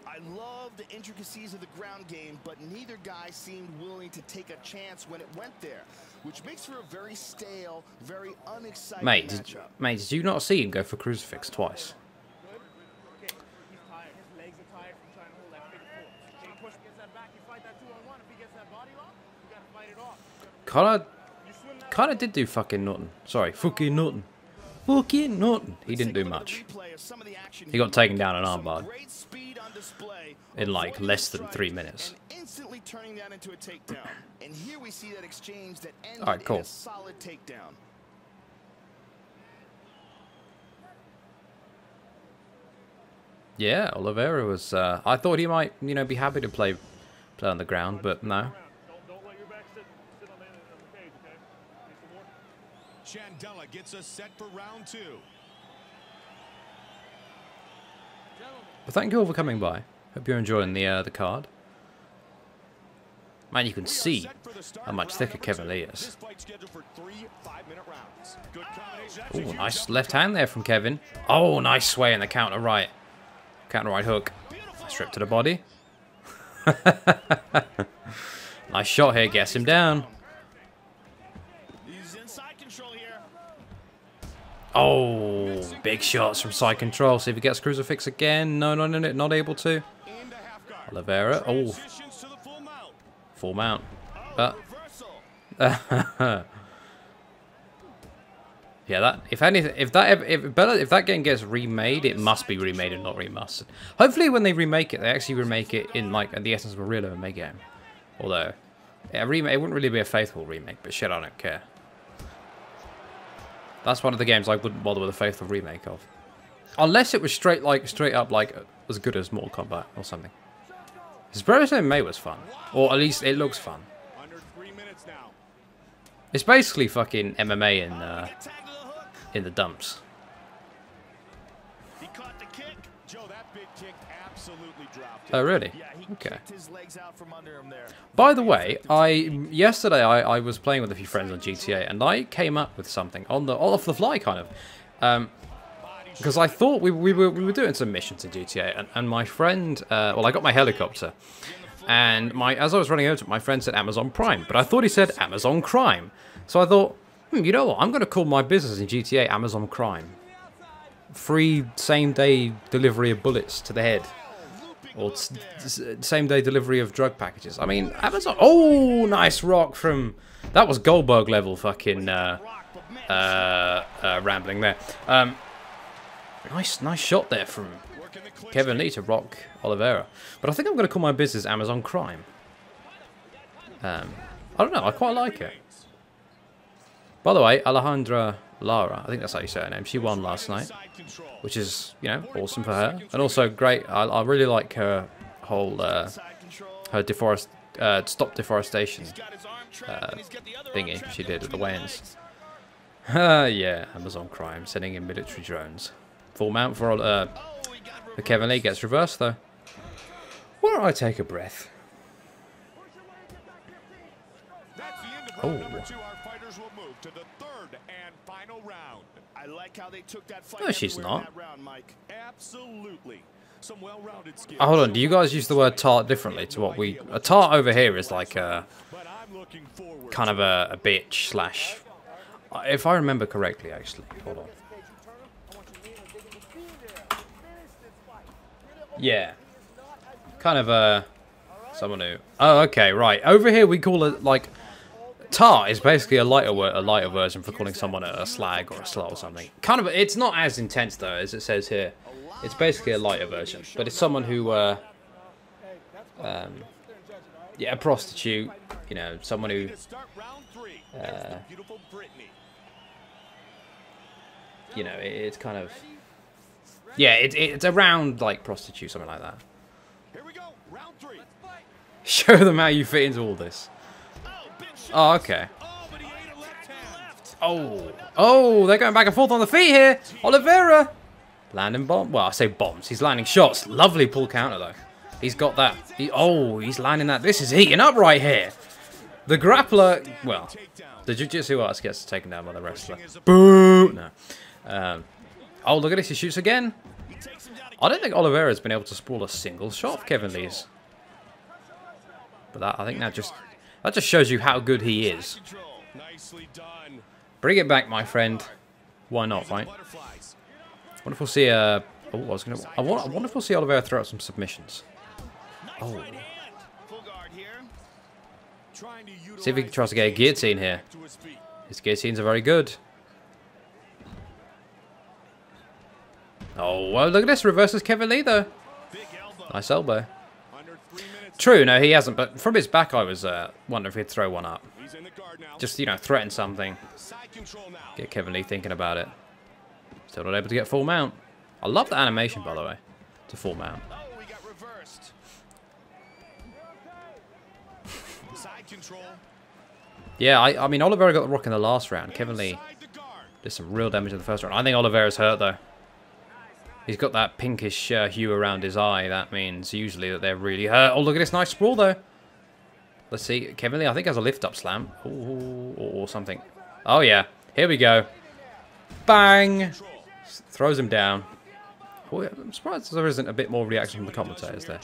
The intricacies of the ground game, but neither guy seemed willing to take a chance when it went there, which makes for a very stale, very unexciting matchup. Mate, did you not see him go for crucifix twice? Connor did do fucking nothing. Sorry, fucking nothing. Fucking nothing. He didn't do much. He got taken down an armbar in like less than 3 minutes. All right, cool. Yeah, Oliveira was. I thought he might, you know, be happy to play on the ground, but no. Chandela gets us set for round 2. Well, thank you all for coming by. Hope you're enjoying the card. Man, you can see how much thicker Kevin Lee is. Oh, nice left hand there from Kevin. Oh, nice sway in the counter right. Counter right hook. Strip to the body. Nice shot here, gets him down. Oh, big shots from side control. See if he gets Crucifix again. No, no, no, no, not able to. Oliveira. Oh, full mount. But yeah, that if that game gets remade, it must be remade and not remastered. Hopefully, when they remake it, they actually remake it in like the essence of a real MMA game. Although, a remake, it wouldn't really be a faithful remake, but shit, I don't care. That's one of the games I wouldn't bother with a faithful remake of, unless it was straight up as good as Mortal Kombat or something. His MMA was fun, or at least it looks fun. It's basically fucking MMA in the dumps. Oh really? Okay. By the way, yesterday I was playing with a few friends on GTA, and I came up with something on the off the fly kind of, because I thought we were doing some missions in GTA, and my friend, well, I got my helicopter, and as I was running over to it, my friend said Amazon Prime, but I thought he said Amazon Crime, so I thought, you know what, I'm going to call my business in GTA Amazon Crime. Free same-day delivery of bullets to the head. Or same-day delivery of drug packages. I mean, Amazon... Oh, nice rock from... That was Goldberg-level fucking rambling there. Nice shot there from Kevin Lee to Rock Oliveira. But I think I'm going to call my business Amazon Crime. I don't know, I quite like it. By the way, Alejandra Lara, I think that's how you say her name, she won last night, which is, you know, awesome for her. And also great, I really like her whole, her stop deforestation thingy she did at the weigh-ins. Yeah, Amazon Crime, sending in military drones. Full mount for Kevin Lee, gets reversed though. Why don't I take a breath? Oh. To the third and final round. I like how they took that fight. No, she's not. Round, Mike. Absolutely. Some well-rounded skills. Oh, hold on, do you guys use the word tart differently to what we... A tart over here is like a... kind of a bitch slash... If I remember correctly, actually. Hold on. Yeah. Kind of a... Someone who... Oh, okay, right. Over here we call it like... Tar is basically a lighter version for calling someone a slag or a slut or something. Kind of, it's not as intense though as it says here. It's basically a lighter version, but it's someone who, yeah, a prostitute. You know, someone who, you know, it's kind of, yeah, it's around like prostitute, something like that. Show them how you fit into all this. Oh, okay. Oh. Oh, they're going back and forth on the feet here. Oliveira. Landing bomb. Well, I say bombs. He's landing shots. Lovely pull counter, though. He's got that. Oh, he's landing that. This is heating up right here. The grappler. Well, the jiu-jitsu artist gets taken down by the wrestler. Boo. No. Oh, look at this. He shoots again. I don't think Oliveira's been able to spoil a single shot of Kevin Lee's. But that, I think that just... That just shows you how good he is. Bring it back, my friend. Why not, right? Wonder if we'll see a. Oh, I was gonna. I wonder if we'll see Oliveira throw out some submissions. Oh. See if he tries to get a guillotine here. His guillotines are very good. Oh, well, look at this. Reverses Kevin Lee though. Nice elbow. True, no, he hasn't, but from his back I was wondering if he'd throw one up. Just, you know, threaten something. Get Kevin Lee thinking about it. Still not able to get full mount. I love the animation, by the way, to full mount. Yeah, I mean, Oliveira got the rock in the last round. Kevin Lee did some real damage in the first round. I think Oliveira's hurt, though. He's got that pinkish hue around his eye. That means usually that they're really hurt. Oh, look at this nice sprawl, though. Let's see. Kevin Lee, I think, has a lift-up slam. Ooh, or something. Oh, yeah. Here we go. Bang. Throws him down. Oh, yeah. I'm surprised there isn't a bit more reaction from the commentators there.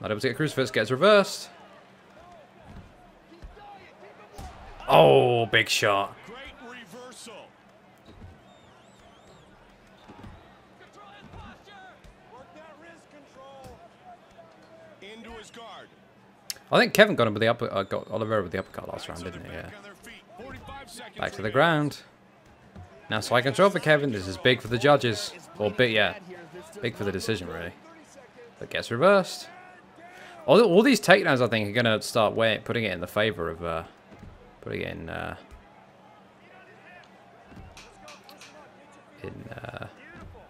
Not able to get crucifix, gets reversed. Oh, big shot. Great reversal. Control his posture. Work that wrist control. Into his guard. I think Kevin got him with the upper, got Oliveira with the uppercut last round, didn't he? Yeah. Back to the ground. Now side control for Kevin. This is big for the judges. Or big, yeah. Big for the decision, really. But gets reversed. All these takedowns, I think, are going to start putting it in the favor of... putting it in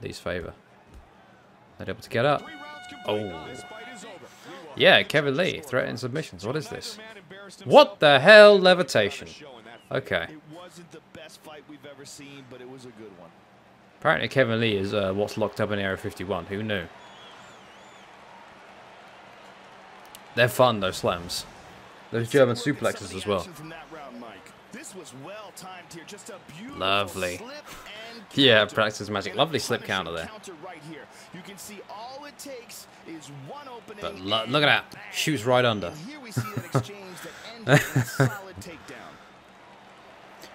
Lee's favor. Not able to get up. Oh. Yeah, Kevin Lee. Threatening submissions. What is this? What the hell? Levitation. Okay. It wasn't the best fight we've ever seen, but it was a good one. Apparently Kevin Lee is what's locked up in Area 51. Who knew? They're fun, those slams. Those German suplexes as well. Lovely. Yeah, practice magic. Lovely slip counter there. But look at that. Shoots right under.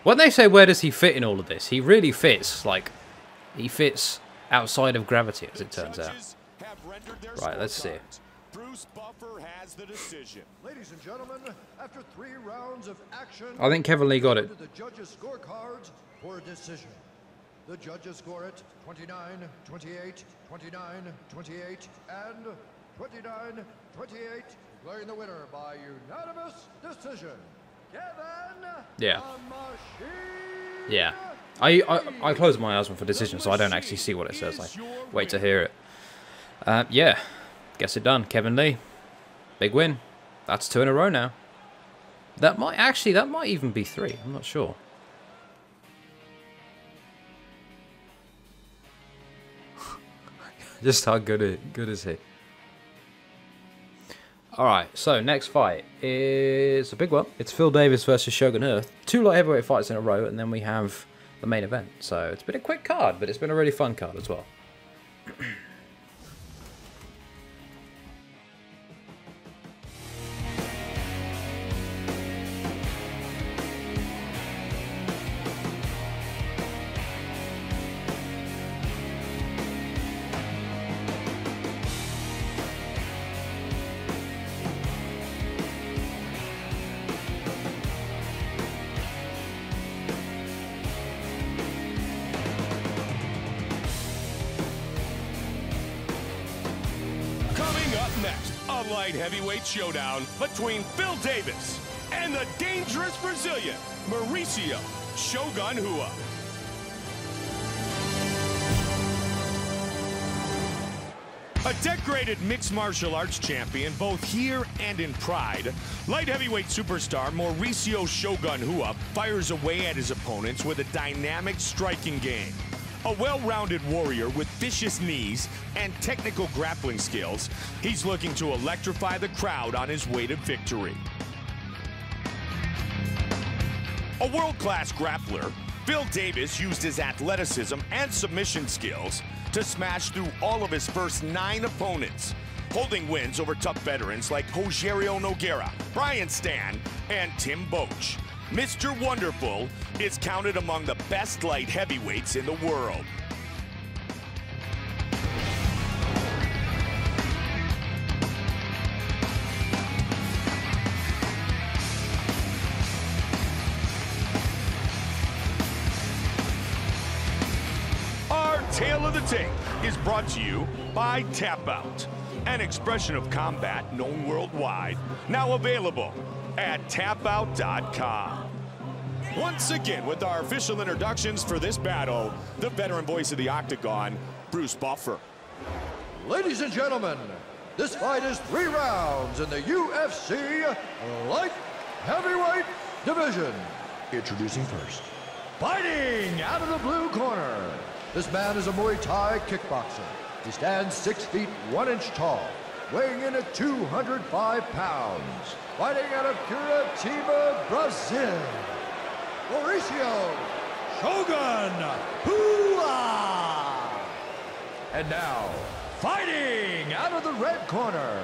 When they say where does he fit in all of this, he really fits, like, he fits outside of gravity, as it turns out. Right, let's see. Bruce Buffer has the decision. Ladies and gentlemen, after 3 rounds of action, I think Kevin Lee got it. The judges' scorecards for a decision. The judges score it 29, 28, 29, 28, and 29, 28, declaring the winner by unanimous decision. Yeah. Yeah. I close my eyes for decision, so I don't actually see what it says. I wait to hear it. Yeah. Gets it done. Kevin Lee. Big win. That's 2 in a row now. That might actually, that might even be 3. I'm not sure. Just how good is he? Alright, so next fight is a big one. It's Phil Davis versus Shogun Rua. 2 light heavyweight fights in a row, and then we have the main event. So it's been a quick card, but it's been a really fun card as well. Heavyweight showdown between Phil Davis and the dangerous Brazilian Mauricio Shogun Rua. A decorated mixed martial arts champion, both here and in pride, light heavyweight superstar Mauricio Shogun Rua fires away at his opponents with a dynamic striking game. A well-rounded warrior with vicious knees and technical grappling skills, he's looking to electrify the crowd on his way to victory. A world-class grappler, Phil Davis used his athleticism and submission skills to smash through all of his first 9 opponents, holding wins over tough veterans like Rogerio Nogueira, Brian Stan, and Tim Boach. Mr. Wonderful is counted among the best light heavyweights in the world. Our Tale of the Tape is brought to you by Tap Out, an expression of combat known worldwide, now available at tapout.com. Once again, with our official introductions for this battle, the veteran voice of the Octagon, Bruce Buffer. Ladies and gentlemen, this fight is 3 rounds in the UFC light heavyweight division. Introducing first, fighting out of the blue corner. This man is a Muay Thai kickboxer. He stands 6 feet 1 inch tall, weighing in at 205 pounds. Fighting out of Curitiba, Brazil, Mauricio Shogun Rua. And now, fighting out of the red corner,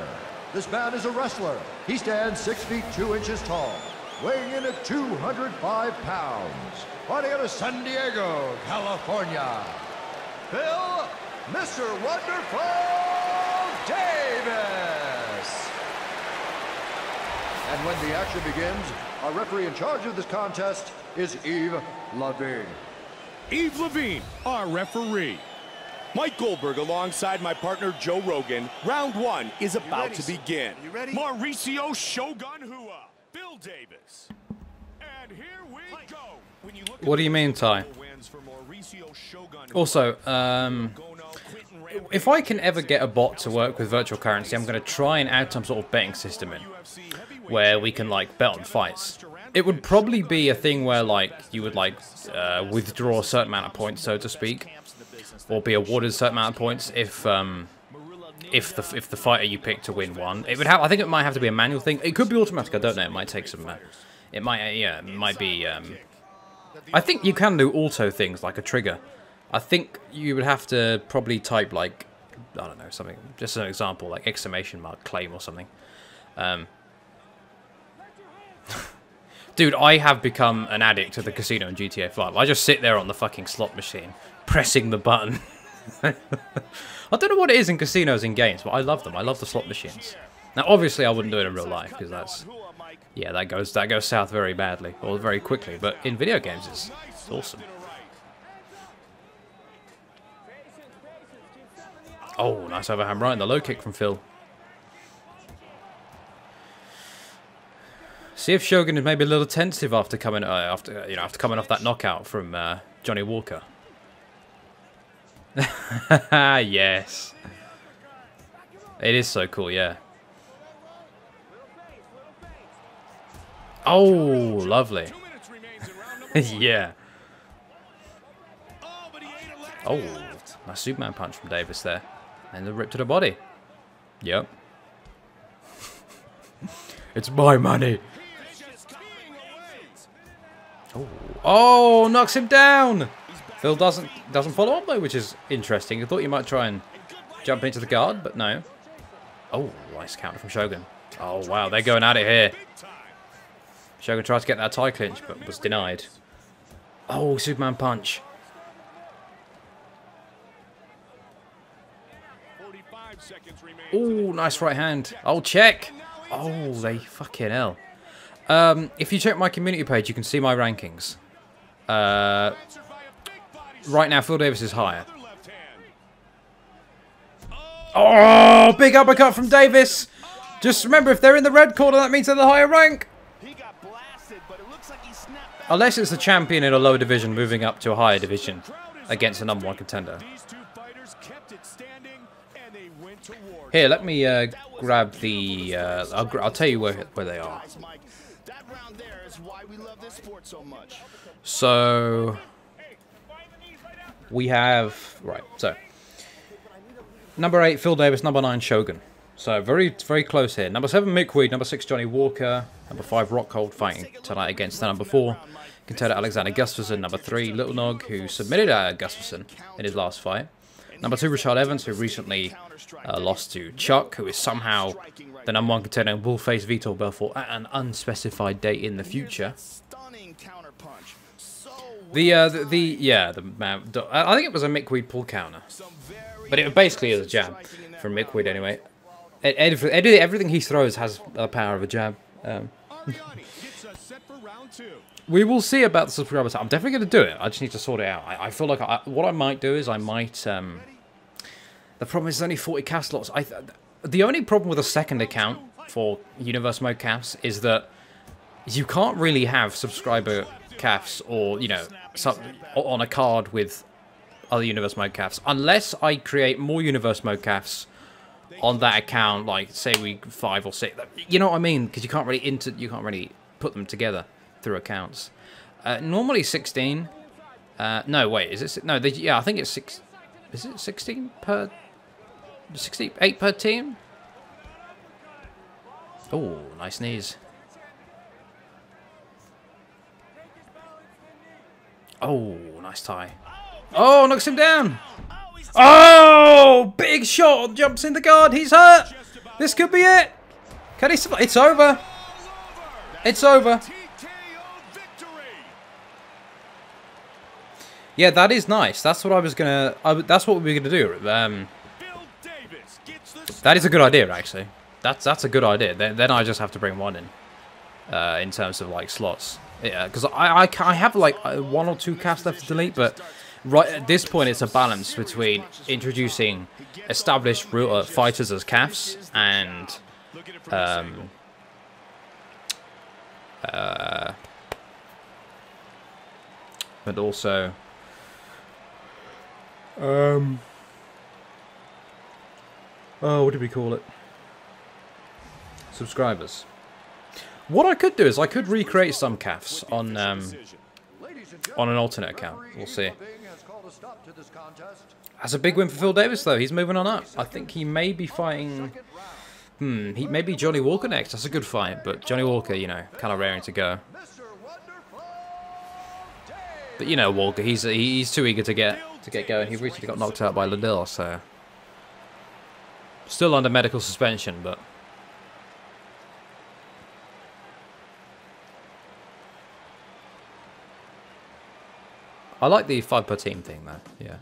This man is a wrestler. He stands 6 feet 2 inches tall, weighing in at 205 pounds. Fighting out of San Diego, California, Phil, Mr. Wonderful Davis. And when the action begins, our referee in charge of this contest is Yves Levine. Yves Levine, our referee. Mike Goldberg alongside my partner Joe Rogan. Round one is about to begin. You ready? Mauricio Shogun Rua, Phil Davis. And here we go. When you look what do you mean, Ty? Also, if I can ever get a bot to work with virtual currency, I'm going to try and add some sort of betting system in where we can like bet on fights. It would probably be a thing where like you would like withdraw a certain amount of points, so to speak, or be awarded a certain amount of points if the fighter you pick to win won. It would have, I think it might have to be a manual thing. It could be automatic. I don't know. It might take some. It might yeah. It might be. I think you can do auto things like a trigger. I think you would have to probably type like I don't know something. Just an example like exclamation mark claim or something. Dude, I have become an addict to the casino in GTA 5. I just sit there on the fucking slot machine, pressing the button. I don't know what it is in casinos and games, but I love them. I love the slot machines. Now, obviously, I wouldn't do it in real life, because that's... Yeah, that goes south very badly, or very quickly. But in video games, it's awesome. Oh, nice overhand right, and the low kick from Phil. See if Shogun is maybe a little tensive after coming after coming off that knockout from Johnny Walker. Yes, it is so cool. Yeah. Oh, lovely. Yeah. Oh, nice Superman punch from Davis there, and the rip to the body. Yep. It's my money. Oh, knocks him down. Phil doesn't follow up though, which is interesting. I thought you might try and jump into the guard, but no. Oh, nice counter from Shogun. Oh wow, they're going at it here. Shogun tried to get that tie clinch, but was denied. Oh, Superman punch. Oh, nice right hand. Oh, check. Oh, they fucking hell. If you check my community page, you can see my rankings. Right now, Phil Davis is higher. Oh, big uppercut from Davis. Just remember, if they're in the red corner, that means they're the higher rank. Unless it's the champion in a lower division moving up to a higher division against a number one contender. Here, let me grab the... I'll tell you where they are. So we have right. So number 8 Phil Davis, number 9 Shogun. So very close here. Number 7 Mickweed, number 6 Johnny Walker, number 5 Rockhold fighting tonight against the number 4 contender Alexander Gustafsson, number 3 Little Nog, who submitted Gustafsson in his last fight. Number 2 Rashad Evans, who recently lost to Chuck, who is somehow the number 1 contender and will face Vitor Belfort at an unspecified date in the future. I think it was a Mickweed pull counter, but it basically is a jab from Mickweed anyway. Everything he throws has the power of a jab. We will see about the subscribers. I'm definitely going to do it. I just need to sort it out. I feel like what I might do is I might... the problem is there's only 40 cap slots. The only problem with a second account for Universe Mode caps is that you can't really have subscriber caps or, you know, on a card with other Universe Mode caps. Unless I create more Universe Mode caps on that account, like, say, we 5 or 6. You know what I mean? Because you can't really put them together through accounts. Normally 16. No, wait, is it? No, yeah, I think it's 6. Is it 16 per? 8 per team. Oh, nice knees. Oh, nice tie. Oh, knocks him down. Oh, big shot, jumps in the guard. He's hurt. This could be it. Can he survive? It's over. It's over. Yeah, that is nice. That's what I was gonna. That's what we were gonna do. That is a good idea, actually. That's a good idea. Then I just have to bring one in terms of like slots. Yeah, because I have like one or two casts left to delete, but right at this point it's a balance between introducing established Rua fighters as calves and but also. Oh, what did we call it? Subscribers. What I could do is I could recreate some calves on an alternate account. We'll see. That's a big win for Phil Davis, though. He's moving on up. I think he may be fighting. He may be Johnny Walker next. That's a good fight, but Johnny Walker, you know, kind of raring to go. But you know, Walker, he's too eager to get going. He recently got knocked out by Liddell, so still under medical suspension, but I like the 5 per team thing though. Yeah.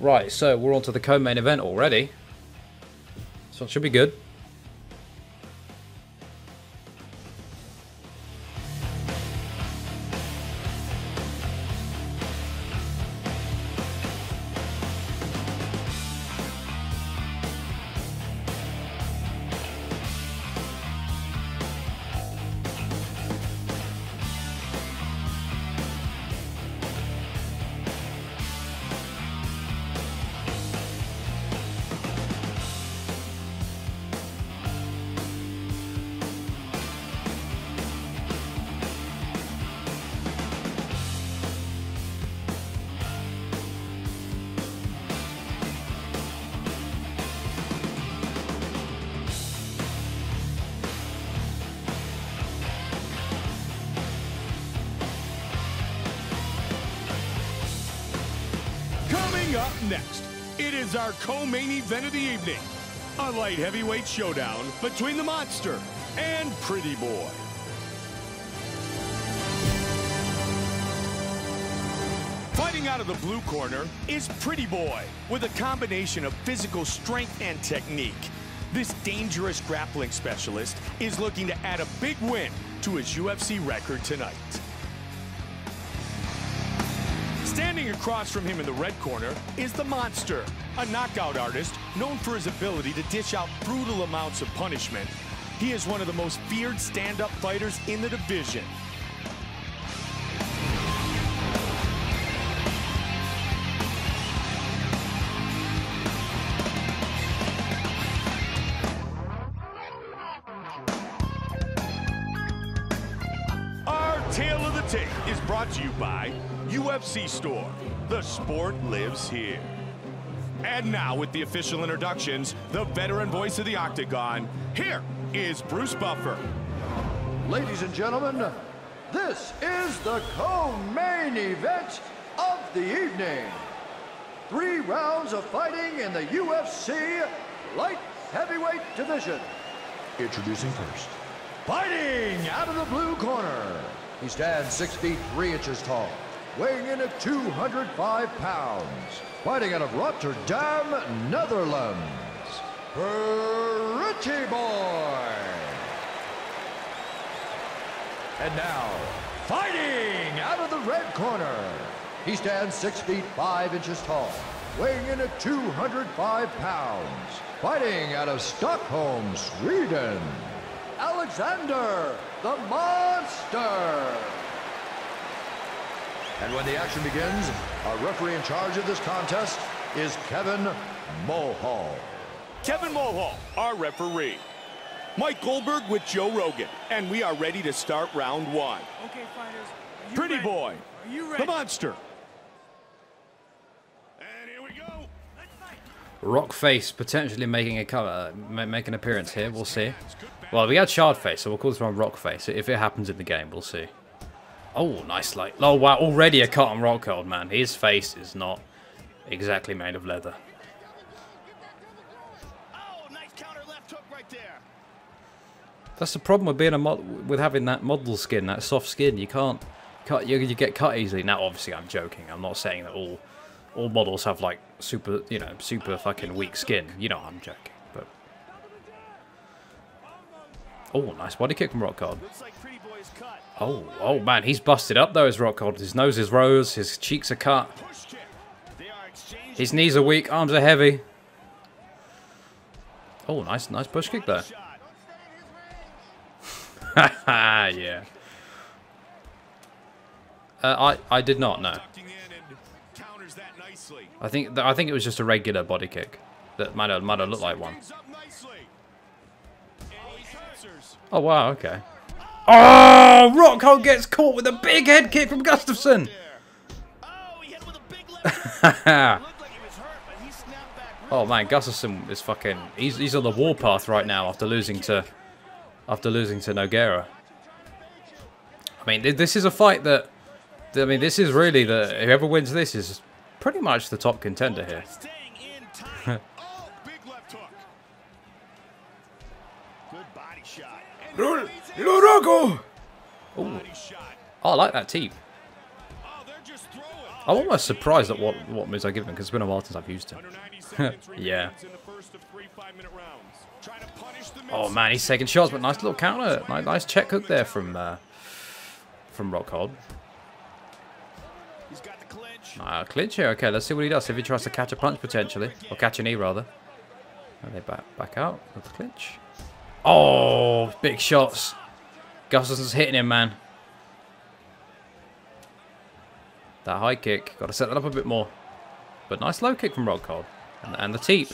Right, so we're on to the co-main event already. This one should be good. Our co-main event of the evening, a light heavyweight showdown between the Monster and Pretty Boy. Fighting out of the blue corner is Pretty Boy with a combination of physical strength and technique. This dangerous grappling specialist is looking to add a big win to his UFC record tonight. Standing across from him in the red corner is the Monster, a knockout artist known for his ability to dish out brutal amounts of punishment. He is one of the most feared stand-up fighters in the division. Our Tale of the Tape is brought to you by UFC Store. The sport lives here. And now, with the official introductions, the veteran voice of the Octagon, here is Bruce Buffer. Ladies and gentlemen, this is the co-main event of the evening. 3 rounds of fighting in the UFC light heavyweight division. Introducing first. Fighting out of the blue corner. He stands 6 feet 3 inches tall. Weighing in at 205 pounds, fighting out of Rotterdam, Netherlands, Pretty Boy. And now, fighting out of the red corner, he stands 6 feet 5 inches tall, weighing in at 205 pounds, fighting out of Stockholm, Sweden, Alexander the Monster. And when the action begins, our referee in charge of this contest is Kevin Mulhall. Kevin Mulhall, our referee. Mike Goldberg with Joe Rogan, and we are ready to start round one. Okay, fighters. Pretty Boy, the Monster. And here we go. Rockface potentially making a cover, make an appearance here. We'll see. Well, we had Shardface, so we'll call this one Rockface. If it happens in the game, we'll see. Oh, nice light. Oh, wow. Already a cut on Rockhold, man. His face is not exactly made of leather. Oh, nice counter left hook right there. That's the problem with being a having that model skin, that soft skin. You can't cut. You get cut easily. Now, obviously, I'm joking. I'm not saying that all models have like super, you know, super fucking weak skin. You know, I'm joking. But oh, nice body kick from Rockhold. Oh, oh man, he's busted up though. His Rockhold. His nose is rose. His cheeks are cut. His knees are weak. Arms are heavy. Oh, nice, nice push kick there. Haha, yeah. I did not know. I think it was just a regular body kick that might have looked like one. Oh wow, okay. Oh, Rockhold gets caught with a big head kick from Gustafsson. Oh man, Gustafsson is fucking. He's on the warpath right now after losing to. Nogueira. I mean, this is a fight that... I mean, this is really the... Whoever wins this is pretty much the top contender here. Oh, I like that team. I'm almost surprised at what moves I give him, because it's been a while since I've used him. Yeah. Oh man, he's taking shots, but nice little counter, nice check hook there from Rockhold. Clinch here. Okay, let's see what he does. If he tries to catch a punch potentially, or catch a knee rather. And they back out with the clinch. Oh, big shots. Gustafsson's hitting him, man. That high kick, got to set that up a bit more. But nice low kick from Rockhold, and the teep.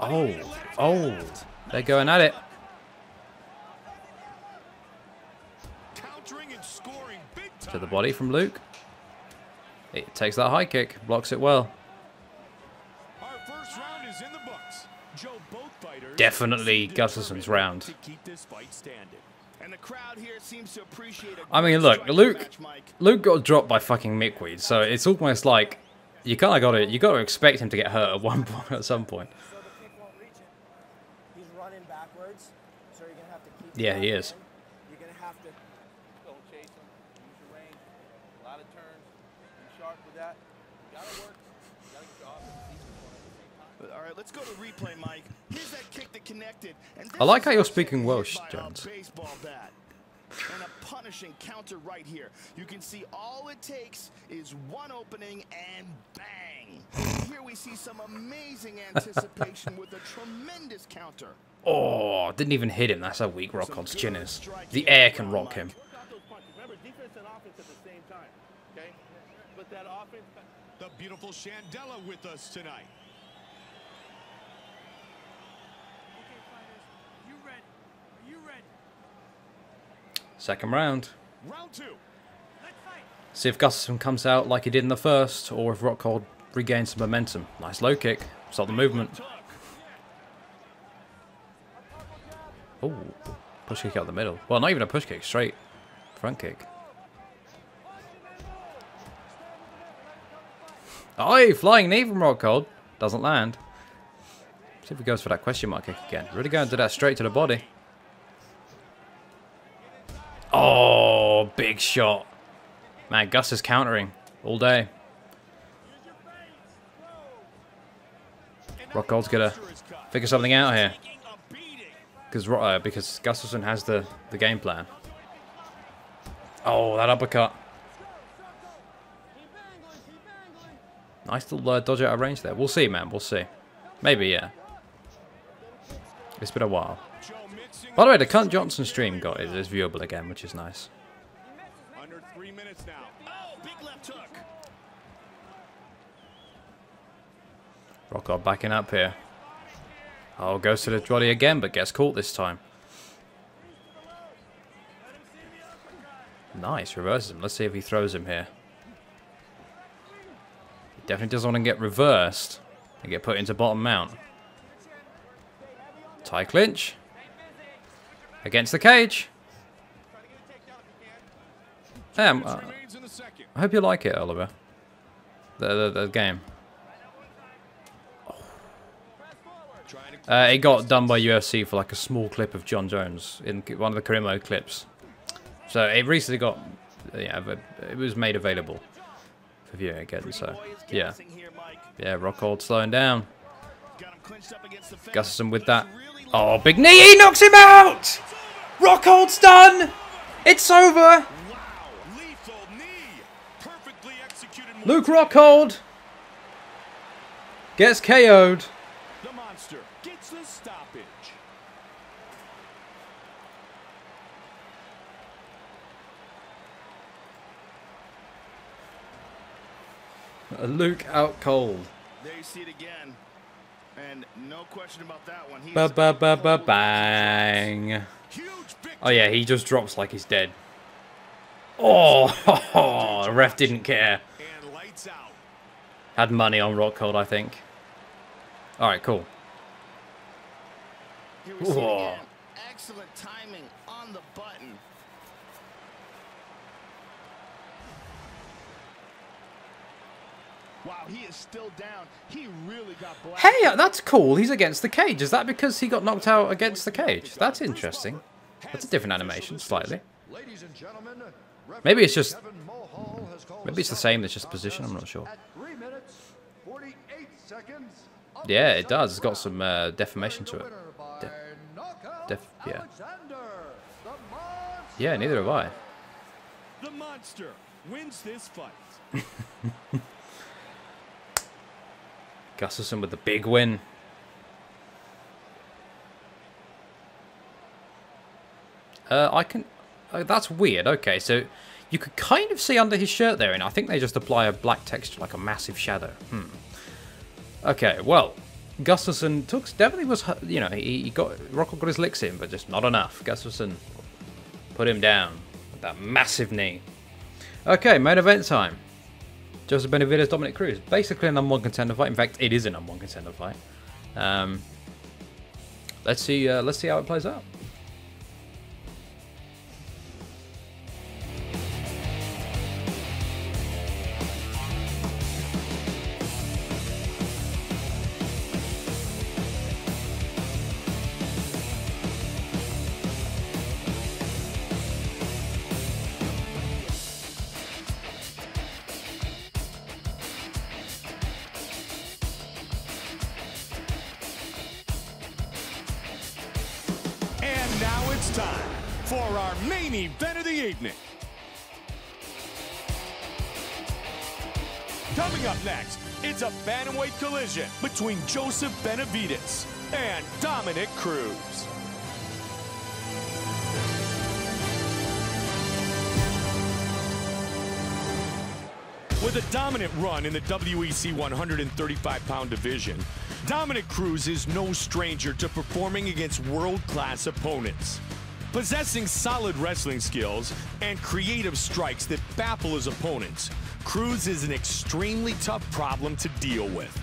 Oh, oh, they're going at it. To the body from Luke. It takes that high kick, blocks it well. Definitely Gustafsson's round. I mean, look, Luke got dropped by fucking Mickweed, so it's almost like you kind of got to expect him to get hurt at one point, at some point. Yeah, he is. I like how you're speaking Welsh, Jones. And a punishing counter right here. You can see all it takes is one opening and bang. Here we see some amazing anticipation with a tremendous counter. Oh, didn't even hit him. That's how weak Rockhold's chin is. The air can rock him. Remember, defense and offense at the same time. Okay? But that offense... The beautiful Shandella with us tonight. Second round. See if Gustafsson comes out like he did in the first, or if Rockhold regains some momentum. Nice low kick. Stop the movement. Oh, push kick out the middle. Well, not even a push kick, straight front kick. Oh, flying knee from Rockhold. Doesn't land. See if he goes for that question mark kick again. Really going to that straight to the body. Oh, big shot. Man, Gus is countering all day. Rockhold's going to figure something out here. Because Gustafsson has the game plan. Oh, that uppercut. Nice little dodge out of range there. We'll see, man. We'll see. Maybe, yeah. It's been a while. By the way, the Cunt Johnson stream is viewable again, which is nice. Under 3 minutes now. Oh, big left hook. Rockhold backing up here. Oh, goes to the body again, but gets caught this time. Nice, reverses him. Let's see if he throws him here. He definitely doesn't want to get reversed and get put into bottom mount. Tie clinch. Against the cage. Damn, I hope you like it, Oliver. The game. It got done by UFC for like a small clip of John Jones in one of the Karim Mode clips. So it recently got, yeah, but it was made available for viewing again. So yeah, Rockhold slowing down. Gustafsson with that. Oh, big knee! He knocks him out. Rockhold's done. It's over. Luke Rockhold gets KO'd. The monster gets the stoppage. Luke out cold. There you see it again. And no question about that one. Ba ba ba ba bang. Oh yeah, he just drops like he's dead. Oh, the ref didn't care. Had money on Rockhold, I think. All right, cool. Here we see again. Excellent timing on the button. Wow, he is still down. He really got black. Hey, that's cool. He's against the cage. Is that because he got knocked out against the cage? That's interesting. That's a different animation, slightly. Ladies and gentlemen, maybe it's just. Maybe it's the same, it's just position, I'm not sure. 3 minutes, 48 seconds. Yeah, it does. It's got some deformation to it. Yeah. Yeah, neither have I. The monster wins this fight. Gustafsson with the big win. That's weird. Okay, so you could kind of see under his shirt there, and I think they just apply a black texture, like a massive shadow. Okay, well, Gustafsson definitely was, you know, he got, Rockhold got his licks in, but just not enough. Gustafsson put him down with that massive knee. Okay, main event time. Joseph Benavidez, Dominic Cruz. Basically a number one contender fight. In fact, it is a number one contender fight. Let's see how it plays out. Between Joseph Benavidez and Dominic Cruz. With a dominant run in the WEC 135-pound division, Dominic Cruz is no stranger to performing against world-class opponents. Possessing solid wrestling skills and creative strikes that baffle his opponents, Cruz is an extremely tough problem to deal with.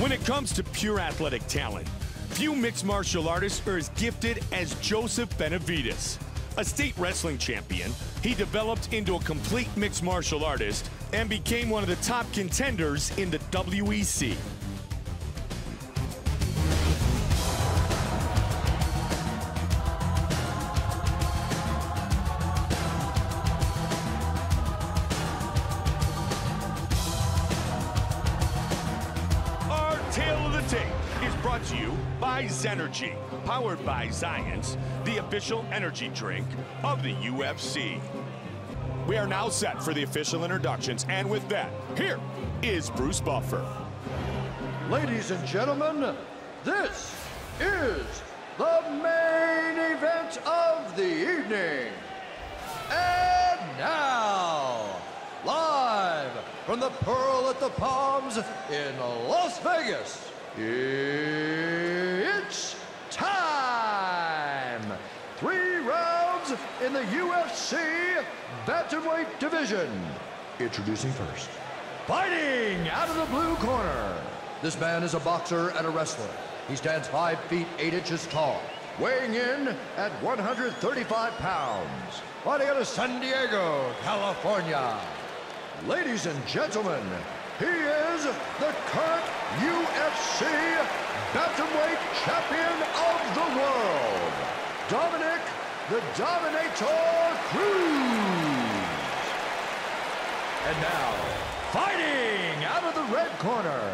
When it comes to pure athletic talent, few mixed martial artists are as gifted as Joseph Benavidez. A state wrestling champion, he developed into a complete mixed martial artist and became one of the top contenders in the WEC. Energy, powered by Zions, the official energy drink of the UFC. We are now set for the official introductions, and with that, here is Bruce Buffer. Ladies and gentlemen, this is the main event of the evening. And now, live from the Pearl at the Palms in Las Vegas, it's time! 3 rounds in the UFC bantamweight division. Introducing first. Fighting out of the blue corner. This man is a boxer and a wrestler. He stands 5 feet 8 inches tall, weighing in at 135 pounds. Fighting out of San Diego, California. Ladies and gentlemen, He is the current UFC Bantamweight Champion of the World, Dominic the Dominator Cruz. And now, fighting out of the red corner.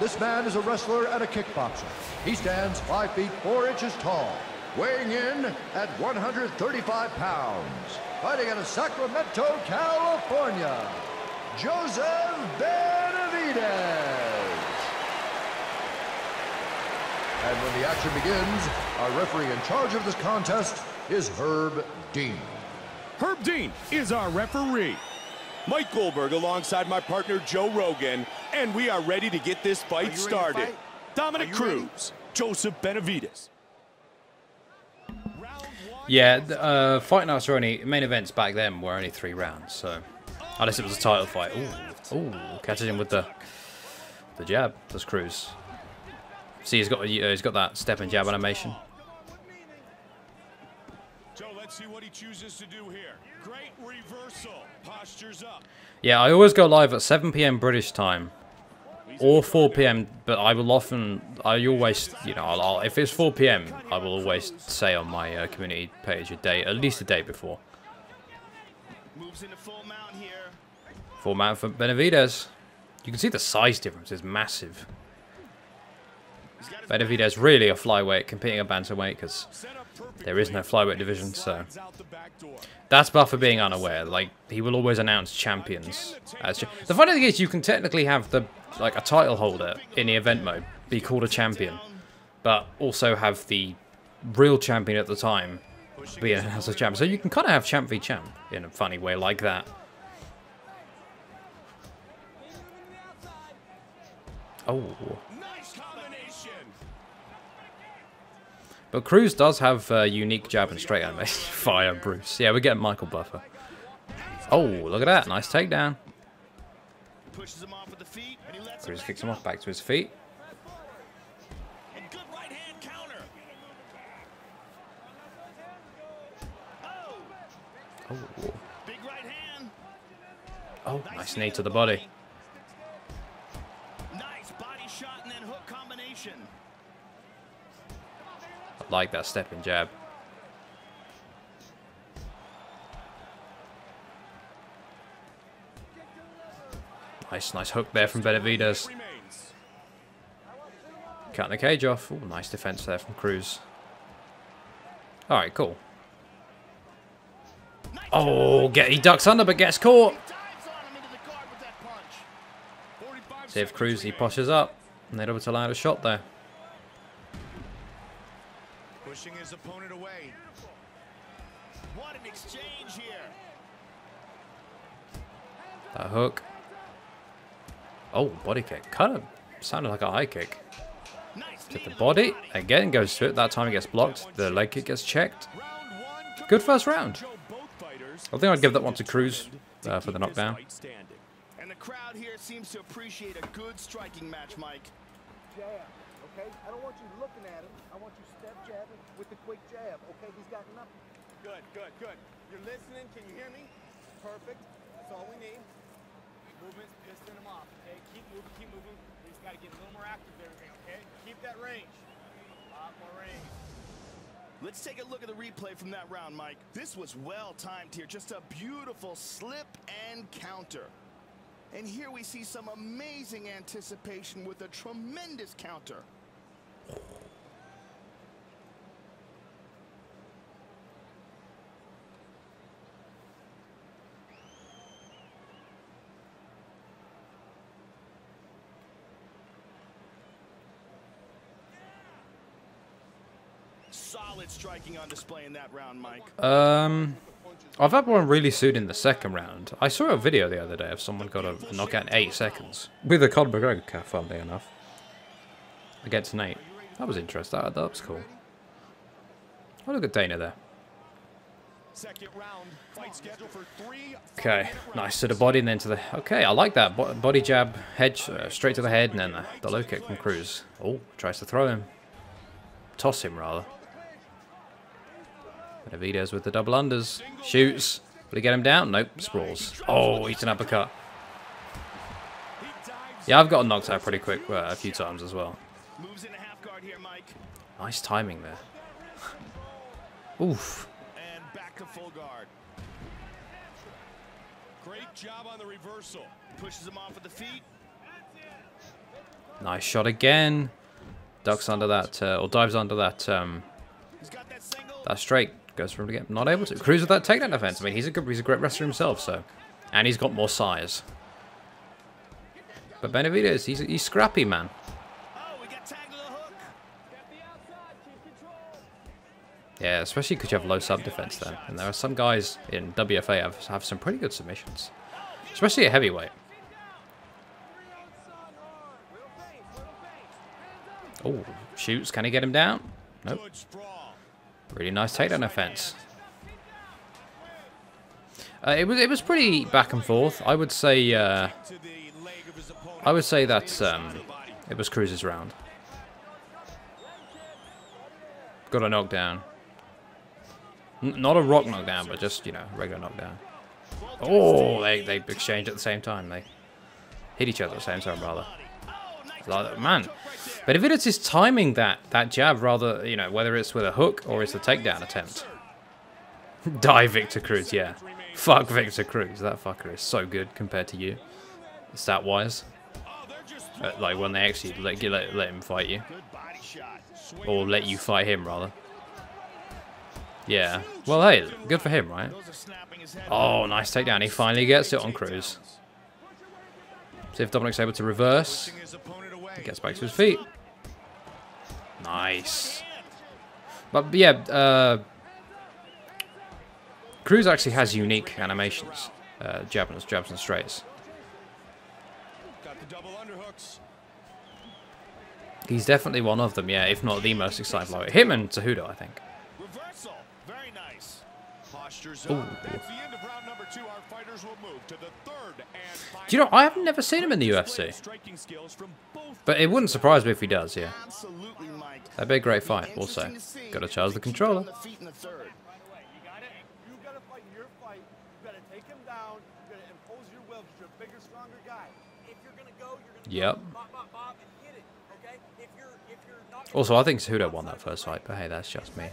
This man is a wrestler and a kickboxer. He stands 5 feet 4 inches tall, weighing in at 135 pounds. Fighting out of Sacramento, California, Joseph Benavidez. And when the action begins, our referee in charge of this contest is Herb Dean. Herb Dean is our referee. Mike Goldberg alongside my partner Joe Rogan, and we are ready to get this fight started. Fight? Dominic Cruz, ready? Joseph Benavidez. Yeah, Fight Nights were only, main events back then were only 3 rounds, so... Unless it was a title fight. Ooh, ooh, catches him with the jab. That's Cruz. See, he's got that step and jab animation. So let's see what he chooses to do here. Great reversal. Postures up. Yeah, I always go live at 7 PM British time, or 4 PM. But I will often, I'll, if it's 4 PM, I will always say on my community page a day, at least a day before. Moves into full mount here. Full mount for Benavidez. You can see the size difference is massive. Benavidez really a flyweight, competing at bantamweight because there is no flyweight division. So that's bad for being unaware. Like, he will always announce champions. As the funny thing is, you can technically have the a title holder in the event mode be called a champion, but also have the real champion at the time be announced as a champ. So you can kind of have champ v champ in a funny way like that. Oh. But Cruz does have a unique jab and straight animation. Fire Bruce. Yeah, we're getting Michael Buffer. Oh, look at that. Nice takedown. Cruz kicks him off back to his feet. Oh. Big right hand. Oh, nice knee to the body. Nice body shot and then hook combination. I like that stepping jab. Nice hook there from Benavidez. Cutting the cage off. Oh, nice defense there from Cruz. All right, cool. Oh, he ducks under but gets caught. See if Cruz, he pushes up. And they'd have allowed a shot there. Pushing his opponent away. What an exchange here. That hook. Oh, body kick. Kind of sounded like a high kick. To the body. Again, goes to it. That time it gets blocked. The leg kick gets checked. Good first round. I think I'd give that one to Cruz for the knockdown. And the crowd here seems to appreciate a good striking match, Mike. Jab, okay? I don't want you looking at him. I want you step jabbing with the quick jab, okay? He's got nothing. Good, good, good. You're listening. Can you hear me? Perfect. That's all we need. Movement, piston him off, okay? Keep moving. We just got to get a little more active there, okay? Keep that range. A lot more range. Let's take a look at the replay from that round, Mike. This was well timed here. Just a beautiful slip and counter. And here we see some amazing anticipation with a tremendous counter. Solid striking on display in that round, Mike. I've had one really suit in the second round. I saw a video the other day of someone got a knockout in 8 seconds with a Conor McGregor calf, funnily enough, against Nate. That was interesting. That was cool. Oh, look at Dana there. Okay, nice to the body and then to the. Okay, I like that body jab, head straight to the head, and then the low kick from Cruz. Oh, tries to throw him, toss him rather. Benavidez with the double unders. Shoots. Will he get him down? Nope. Sprawls. Oh, eats an uppercut. Yeah, I've gotten knocked out pretty quick a few times as well. Nice timing there. Oof. And back to full guard. Great job on the reversal. Pushes him off with the feet. Nice shot again. Ducks under that, or dives under that, that straight. Goes for him to get, not able to. Cruz with that takedown defense. I mean, he's a great wrestler himself, so. And he's got more size. But Benavidez, he's scrappy, man. Yeah, especially because you have low sub defense there. And there are some guys in WFA have some pretty good submissions. Especially at heavyweight. Oh, shoots. Can he get him down? Nope. Really nice takedown offense. It was pretty back and forth. I would say that it was Cruz's round. Got a knockdown. Not a rock knockdown, but just, you know, regular knockdown. Oh, they exchanged at the same time. They hit each other at the same time, rather. Like, man, but if it's is timing that jab, rather, you know, whether it's with a hook or it's the takedown attempt. Die, Victor Cruz. Yeah, fuck Victor Cruz. That fucker is so good compared to you, stat wise. Like when they actually let him fight you, or let you fight him rather. Yeah. Well, hey, good for him, right? Oh, nice takedown. He finally gets it on Cruz. See if Dominic's able to reverse. He gets back to his feet. Nice. But yeah, Cruz actually has unique animations. Jabs and straights. He's definitely one of them, yeah, if not the most exciting player. Him and Cejudo, I think. Ooh. Do you know, I have never seen him in the UFC. But it wouldn't surprise me if he does, yeah. That'd be a great fight, also. Got to charge the controller. Yep. Also, I think Cejudo won that first fight, but hey, that's just me.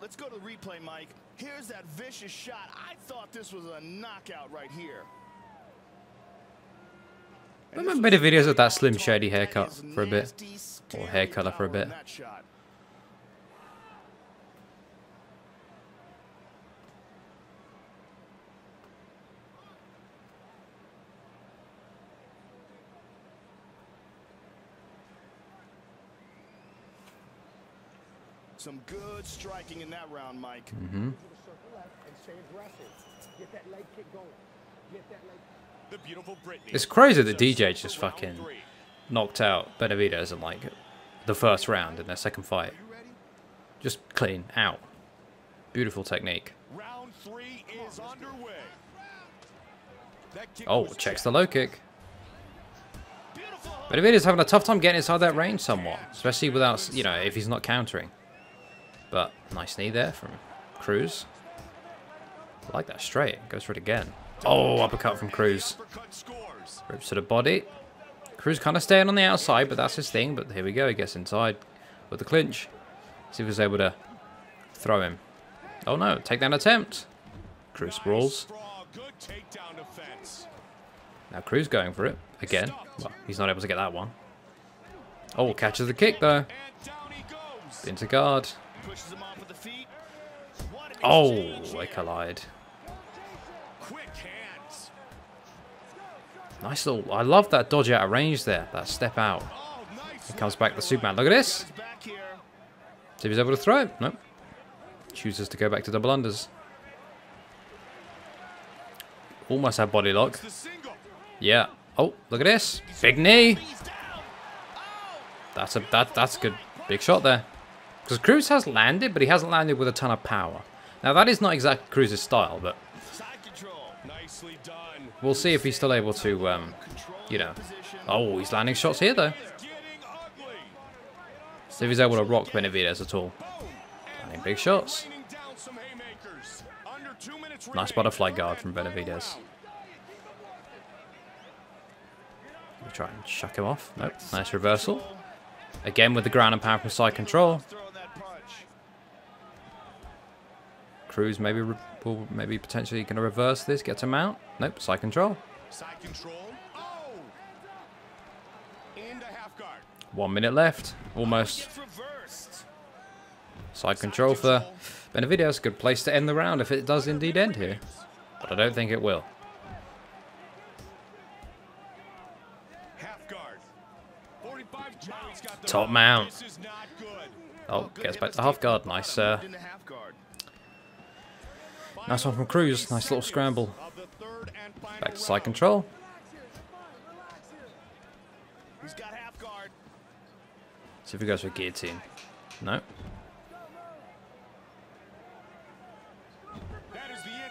Let's go to the replay, Mike. Here's that vicious shot. I thought this was a knockout right here. I remember a bit of videos of that Slim Shady haircut for a bit. Or hair color for a bit. Some good striking in that round, Mike. Mm-hmm. It's crazy that DJ just fucking knocked out Benavidez in like the first round in their second fight. Just clean out. Beautiful technique. Round three is underway. Oh, checks the low kick. Benavidez having a tough time getting inside that range somewhat, especially without, you know, if he's not countering. But nice knee there from Cruz. I like that straight. Goes for it again. Oh, uppercut from Cruz. Rips to the body. Cruz kind of staying on the outside, but that's his thing. But here we go. He gets inside with the clinch. See if he's able to throw him. Oh, no. Takedown attempt. Cruz sprawls. Now Cruz going for it again. Well, he's not able to get that one. Oh, catches the kick, though. Into guard. Pushes him off with the feet. Oh, they collide. Quick hands. Nice little. I love that dodge out of range there. That step out. He comes back to Superman. Look at this. See if he's able to throw it. Nope. Chooses to go back to double unders. Almost had body lock. Yeah. Oh, look at this. Big knee. That's good. Big shot there. Because Cruz has landed, but he hasn't landed with a ton of power. Now, that is not exactly Cruz's style, but we'll see if he's still able to, you know. Oh, he's landing shots here, though. See if he's able to rock Benavidez at all. Landing big shots. Nice butterfly guard from Benavidez. We'll try and shuck him off. Nope. Nice reversal. Again with the ground and pound from side control. Cruz maybe will potentially going to reverse this. Gets him out. Nope. Side control. Side control. Oh. Into half guard. 1 minute left. Almost. Side control for Benavidez. Good place to end the round if it does indeed end here. But I don't think it will. Top mount. Oh, gets back to half guard. Nice, nice one from Cruz. Nice little scramble. Back to side control. See if he goes for a guillotine. No.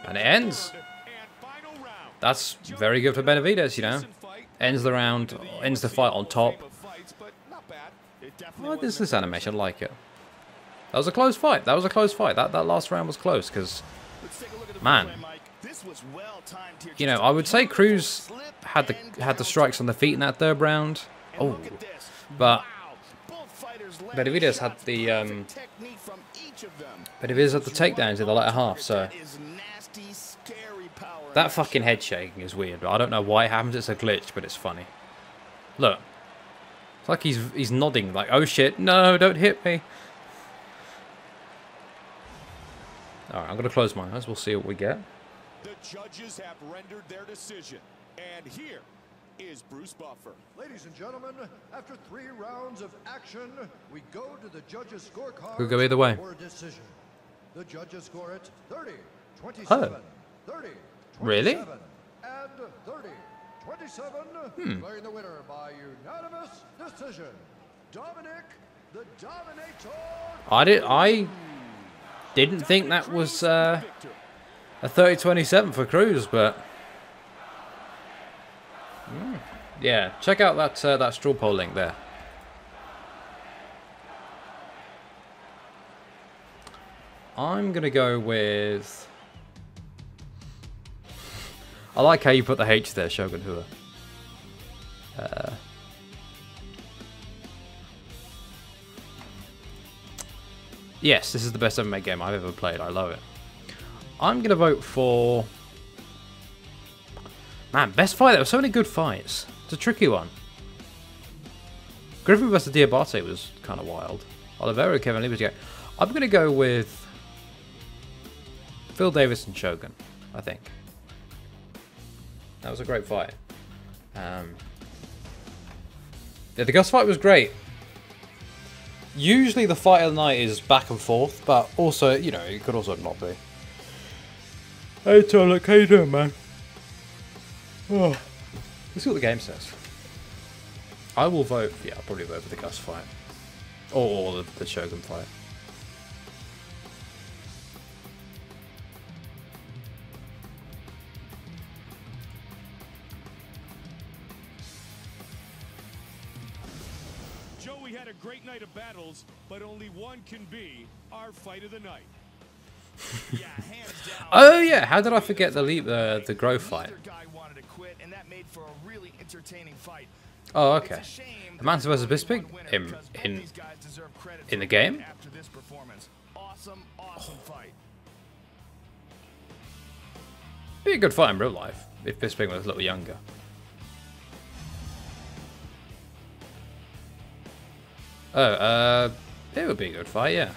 And it ends. That's very good for Benavidez, you know. Ends the round, ends the fight on top. I like this animation, I like it. That was a close fight. That was a close fight. That last round was close because, man, you know, I would say Cruz had the strikes on the feet in that third round. Oh, but Benavidez had the takedowns in the latter half. So that fucking head shaking is weird. But I don't know why it happens. It's a glitch, but it's funny. Look. It's like he's nodding, like, oh shit, no, don't hit me. Alright, I'm going to close my eyes, we'll see what we get. The judges have rendered their decision, and here is Bruce Buffer. Ladies and gentlemen, after 3 rounds of action, we go to the judges' scorecard. Could go either way. The judges score it 30, 27, 30, 27, really? And 30. 27, declaring the winner by unanimous decision, Dominic the Dominator. I didn't think that was a 30-27 for Cruz, but yeah, check out that that straw poll link there. I'm gonna go with. I like how you put the H there, Shogun Rua. Yes, this is the best MMA game I've ever played. I love it. I'm going to vote for... Man, best fight. There were so many good fights. It's a tricky one. Griffin vs. Diabaté was kind of wild. Oliveira, Kevin Lee was good. I'm going to go with... Phil Davis and Shogun, I think. That was a great fight. Yeah, the Gus fight was great. Usually the fight of the night is back and forth, but also, you know, it could also not be. Hey, Tolek, how you doing, man? Oh, let's see what the game says. I will vote, yeah, I'll probably vote for the Gus fight. Or the Shogun fight. Great night of battles, but only one can be our fight of the night. Yeah, hands down. Oh yeah, how did I forget the Grove fight? Guy wanted to quit, and that made for a really entertaining fight. Oh okay. Amanda vs. Bisping in the game. After this performance, awesome fight. Be a good fight in real life if Bisping was a little younger. Oh, it would be a good fight, yeah.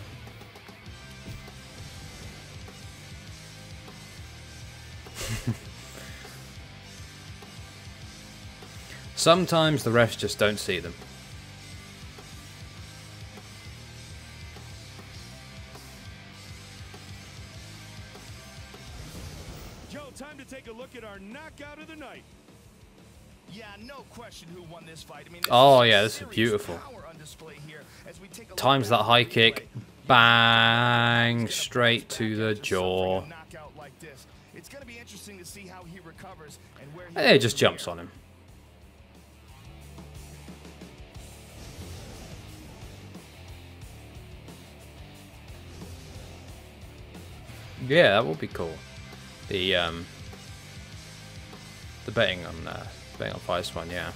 Sometimes the refs just don't see them. Yo, time to take a look at our knockout of the night. Yeah, no question who won this fight. I mean, oh yeah, this is beautiful. Times that high kick, bang, straight to the jaw. And it just jumps on him. Yeah, that would be cool. The betting on Firas one, yeah.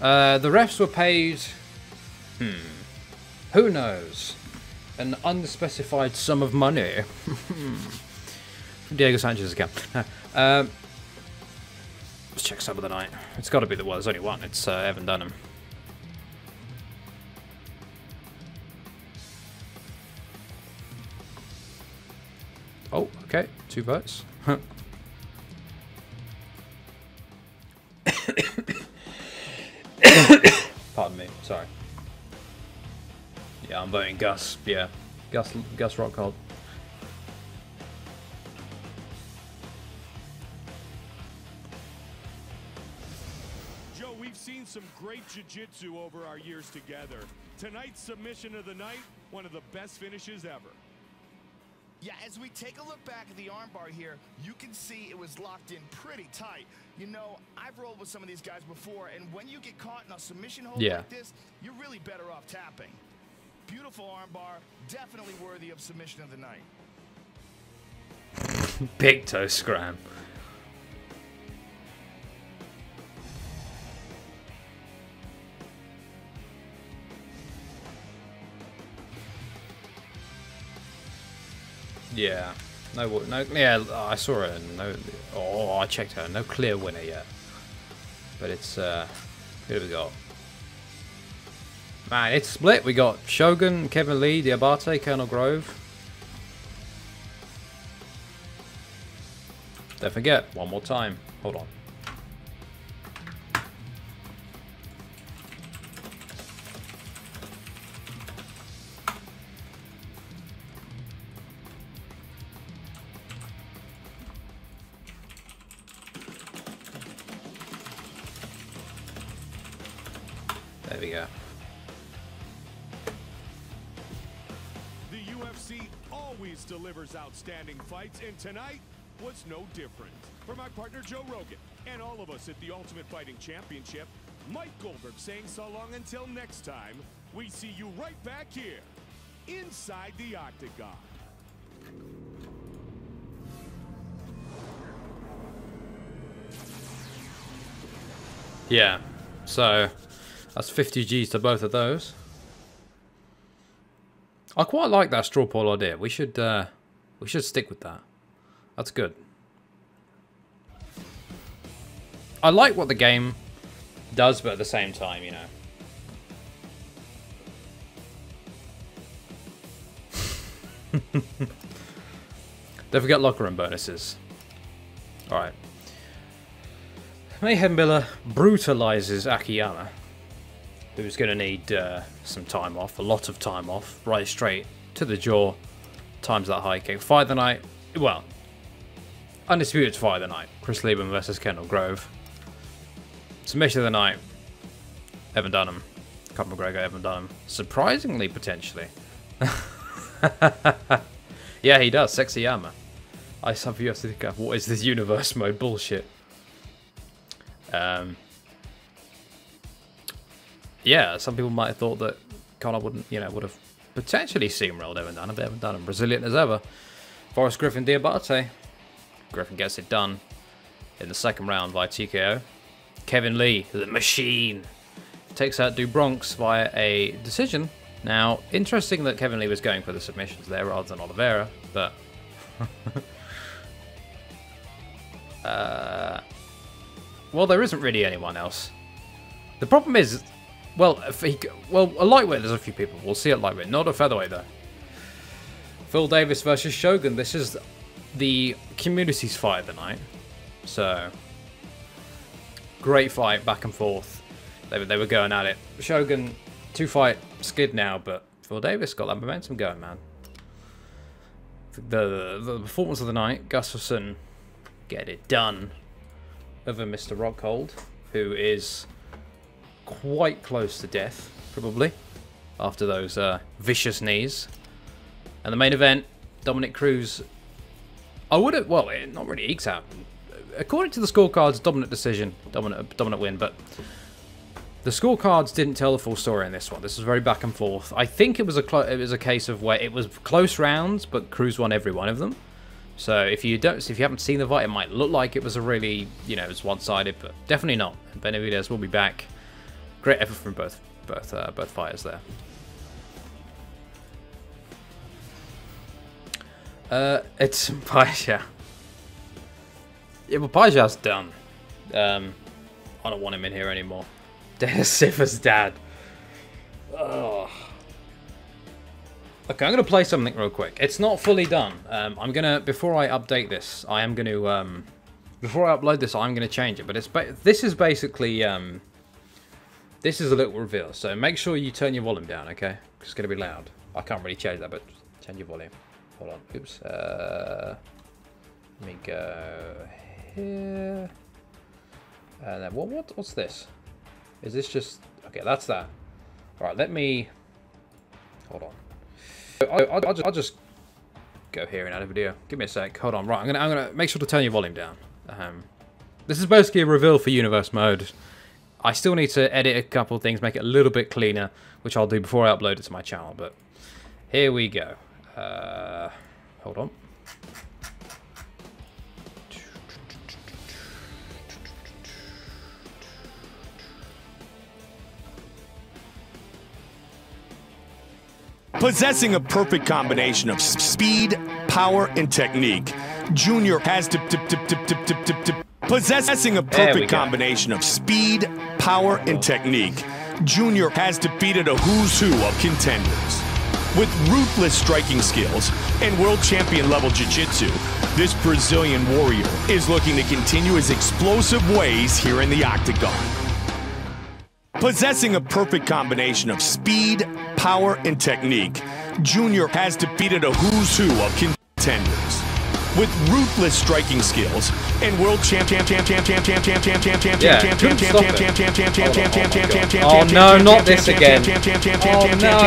The refs were paid, who knows, an unspecified sum of money. From Diego Sanchez's account. Let's check sub of the night. It's got to be the one. There's only one. It's Evan Dunham. Oh, okay. 2 votes. Huh. Pardon me. Sorry. Yeah, I'm voting Gus. Yeah, Gus Rockhold. Joe, we've seen some great jiu-jitsu over our years together. Tonight's submission of the night, one of the best finishes ever. Yeah, as we take a look back at the armbar here, you can see it was locked in pretty tight. You know, I've rolled with some of these guys before, and when you get caught in a submission hold like this, you're really better off tapping. Beautiful armbar, definitely worthy of submission of the night. Big toe scram. Yeah, no, yeah, I saw her, no, oh, I checked her, no clear winner yet, but it's, who do we got? Man, it's split. We got Shogun, Kevin Lee, Diabaté, Kendall Grove. Don't forget, one more time, hold on. There we go. The UFC always delivers outstanding fights, and tonight was no different. For my partner Joe Rogan and all of us at the Ultimate Fighting Championship, Mike Goldberg saying so long until next time. We see you right back here, inside the octagon. Yeah, so... that's 50 G's to both of those. I quite like that straw poll idea. We should stick with that. That's good. I like what the game does, but at the same time, you know. Don't forget locker room bonuses. All right. Mayhem Miller brutalizes Akiyama, who's going to need some time off, a lot of time off, right straight to the jaw, times that high kick. Fight of the night, well, undisputed fight of the night, Chris Leben versus Kendall Grove. Submission of the night, Evan Dunham, Conor McGregor, Evan Dunham. Surprisingly, potentially. Yeah, he does, sexy armor. I sub UFC, what is this universe mode bullshit? Yeah, some people might have thought that Conor wouldn't, you know, would have potentially steamrolled Evan Dunham, but Evan Dunham, resilient as ever. Forrest Griffin, Diabaté. Griffin gets it done in the second round via TKO. Kevin Lee, the machine, takes out Du Bronx via a decision. Now, interesting that Kevin Lee was going for the submissions there rather than Oliveira, but... well, there isn't really anyone else. The problem is... well, if he, well, a lightweight, there's a few people. We'll see at lightweight. Not a featherweight, though. Phil Davis versus Shogun. This is the community's fight of the night. So, great fight, back and forth. They were going at it. Shogun, 2-fight skid now, but Phil Davis got that momentum going, man. The performance of the night, Gustafsson, get it done over Mr. Rockhold, who is... quite close to death, probably, after those vicious knees. And the main event, Dominic Cruz. I would have, well, it not really ekes out. According to the scorecards, dominant decision, dominant win, but the scorecards didn't tell the full story in this one. This was very back and forth. I think it was a case of where it was close rounds, but Cruz won every one of them. So if you haven't seen the fight, it might look like it was a really, you know, it's one-sided, but definitely not. Benavidez will be back. Great effort from both fighters there. It's Paja. Yeah, well, Paja's done. I don't want him in here anymore. Dennis Siffer's dad. Ugh. Okay, I'm going to play something real quick. It's not fully done. I'm going to, before I update this, I am going to, before I upload this, I'm going to change it. But it's this is basically, this is a little reveal. So make sure you turn your volume down, okay? Because it's going to be loud. I can't really change that, but turn your volume. Hold on. Oops. Let me go here. And then, what's this? Is this just, okay, that's that. All right, let me, hold on. I'll just go here and add a video. Give me a sec. Hold on. Right, I'm gonna make sure to turn your volume down. This is basically a reveal for universe mode. I still need to edit a couple of things, make it a little bit cleaner, which I'll do before I upload it to my channel. But here we go. Hold on. Possessing a perfect combination of speed, power, and technique, Junior has defeated a who's who of contenders. With ruthless striking skills and world champion level jiu-jitsu, this Brazilian warrior is looking to continue his explosive ways here in the octagon. Possessing a perfect combination of speed, power, and technique, Junior has defeated a who's who of contenders. With ruthless striking skills and world champion. Oh no, not this again. Oh no.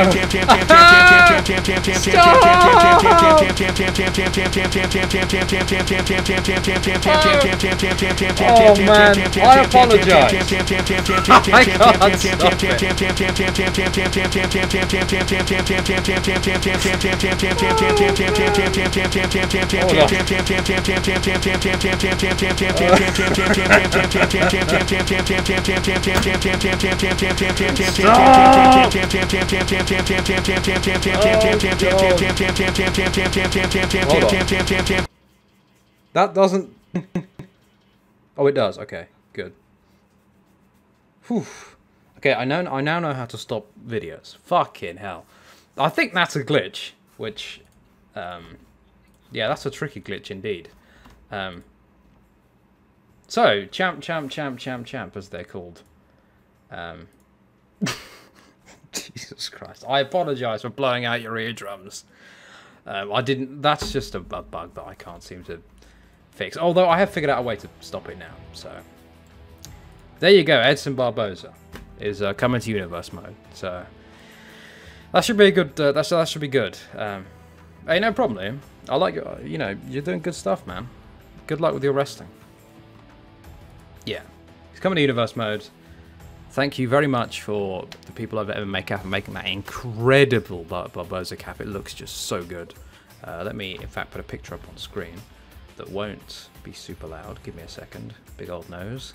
Oh man, I apologize. That doesn't. Oh, it does. Okay, good. Whew. Okay, I now know how to stop videos. Fucking hell! I think that's a glitch, which, yeah, that's a tricky glitch indeed. So, champ, as they're called. Jesus Christ. I apologize for blowing out your eardrums. I didn't... That's just a bug that I can't seem to fix. Although, I have figured out a way to stop it now, so... There you go, Edson Barboza is coming to universe mode, so... That should be a good... that should be good. Ain't no problem, Liam. I like your, you know, you're doing good stuff, man. Good luck with your wrestling. Yeah. He's coming to universe mode. Thank you very much for the people over at MMA Cap and making that incredible Barboza cap. It looks just so good. Let me, in fact, put a picture up on screen that won't be super loud. Give me a second. Big old nose.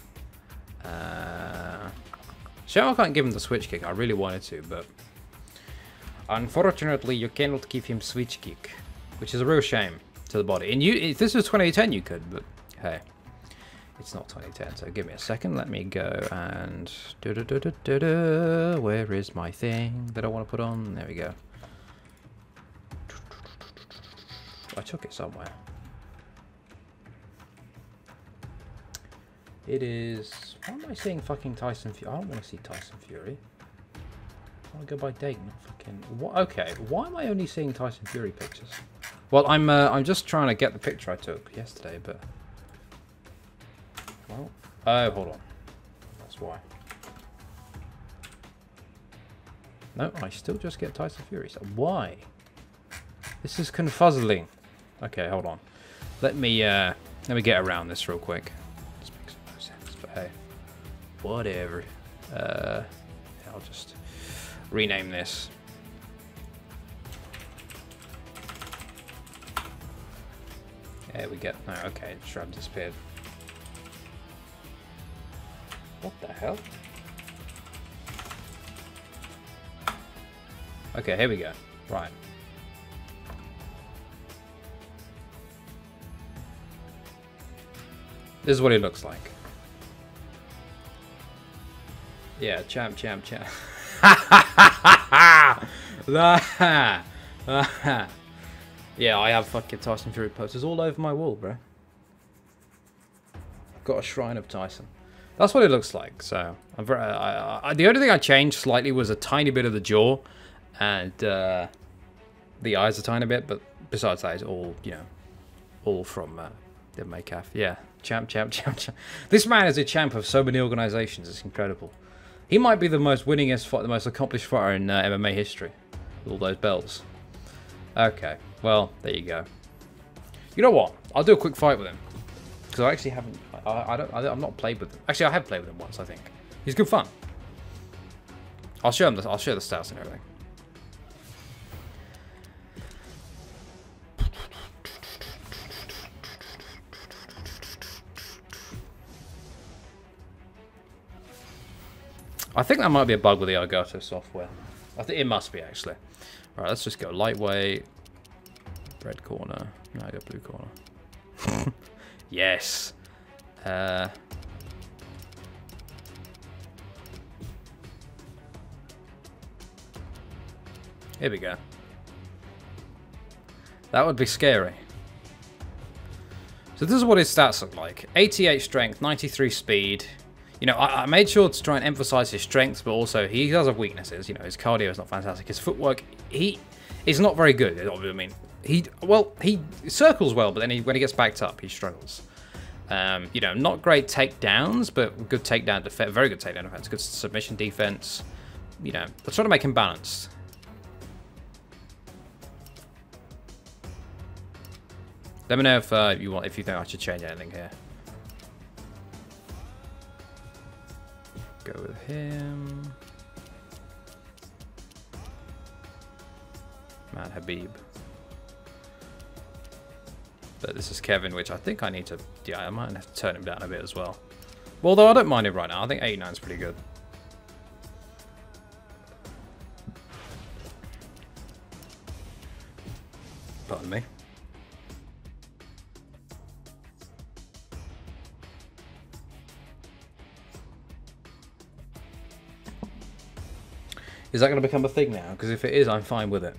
Sure, I can't give him the switch kick. I really wanted to, but... Unfortunately, you cannot give him switch kick, which is a real shame to the body. And you, if this was 2010, you could, but hey, it's not 2010. So give me a second. Let me go and where is my thing that I want to put on? There we go. I took it somewhere. It is. Why am I seeing fucking Tyson Fury? I don't want to see Tyson Fury. I want to go by date, not fucking. What? Okay. Why am I only seeing Tyson Fury pictures? Well, I'm just trying to get the picture I took yesterday, but... Well, oh, hold on. That's why. No, I still just get Tyson Fury. So why? This is confuzzling. Okay, hold on. Let me get around this real quick. This makes no sense, but hey. Whatever. I'll just rename this. There we go. No, okay, it shrub disappeared. What the hell? Okay, here we go. Right. This is what he looks like. Yeah, champ, champ, champ. Yeah, I have fucking Tyson Fury posters all over my wall, bro. I've got a shrine of Tyson. That's what it looks like. So I'm very, the only thing I changed slightly was a tiny bit of the jaw and the eyes a tiny bit, but besides that, it's all, you know, all from the Mayhem. Yeah, champ, champ, champ, champ. This man is a champ of so many organizations. It's incredible. He might be the most winningest fighter, the most accomplished fighter in MMA history, with all those belts. Okay, well, there you go. You know what? I'll do a quick fight with him. Because I actually haven't... I've not played with him. Actually, I have played with him once, I think. He's good fun. I'll show him this. I'll show the stats and everything. I think that might be a bug with the Elgato software. I think it must be, actually. Alright, let's just go lightweight. Red corner. No, I got blue corner. Yes. Here we go. That would be scary. So this is what his stats look like. 88 strength, 93 speed. You know, I made sure to try and emphasize his strengths, but also he does have weaknesses. You know, his cardio is not fantastic. His footwork, he is not very good. I mean, he circles well, but then when he gets backed up, he struggles. You know, not great takedowns, but good takedown defense, very good takedown defense, good submission defense. You know, I try to make him balanced. Let me know if you think I should change anything here. Go with him. Man, Habib. But this is Kevin, which I think I need to... Yeah, I might have to turn him down a bit as well. Although I don't mind him right now. I think 89 is pretty good. Pardon me. Is that going to become a thing now? Because if it is, I'm fine with it.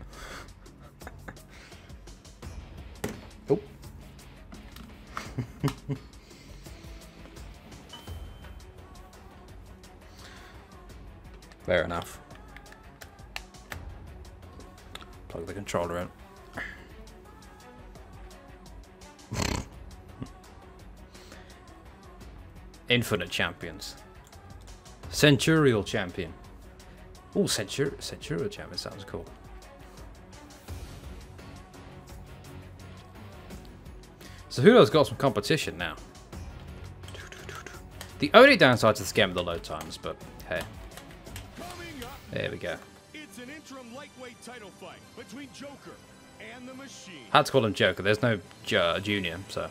Oh. Fair enough. Plug the controller in. Infinite champions. Centurial champion. Oh, Centurial Champion sounds cool. So Hulo's got some competition now. The only downside to this game are the load times, but hey. There we go. It's an interim lightweight title fight between Joker and the Machine. Had to call him Joker. There's no Junior, so.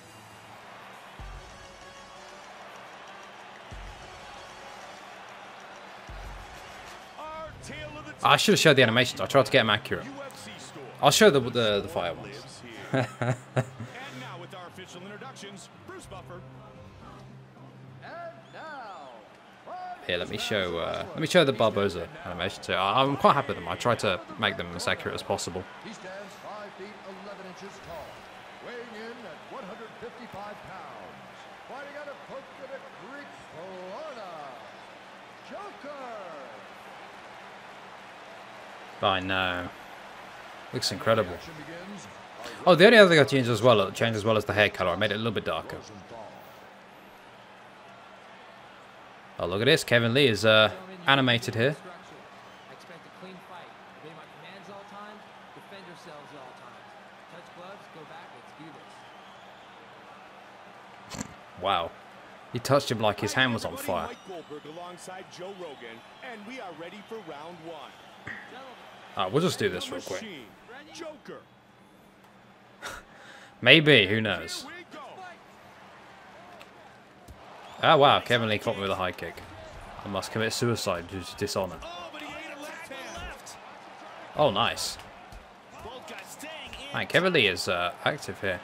I should have showed the animations. I tried to get them accurate. I'll show the fire ones. And now with our official introductions, Bruce Buffer. Here, let me show the Barboza animation too. I'm quite happy with them. I tried to make them as accurate as possible. He stands 5 feet 11 inches tall, weighing in at 155 pounds, fighting out of Coconut Creek, Florida. Joker. I know. Looks incredible. Oh, the only other thing I changed as well as the hair color. I made it a little bit darker. Oh, look at this. Kevin Lee is animated here. Wow. He touched him like his hand was on fire. Alright, we'll just do this real quick. Maybe, who knows? Oh wow, Kevin Lee caught me with a high kick. I must commit suicide due to dishonor. Oh, nice. Man, Kevin Lee is active here.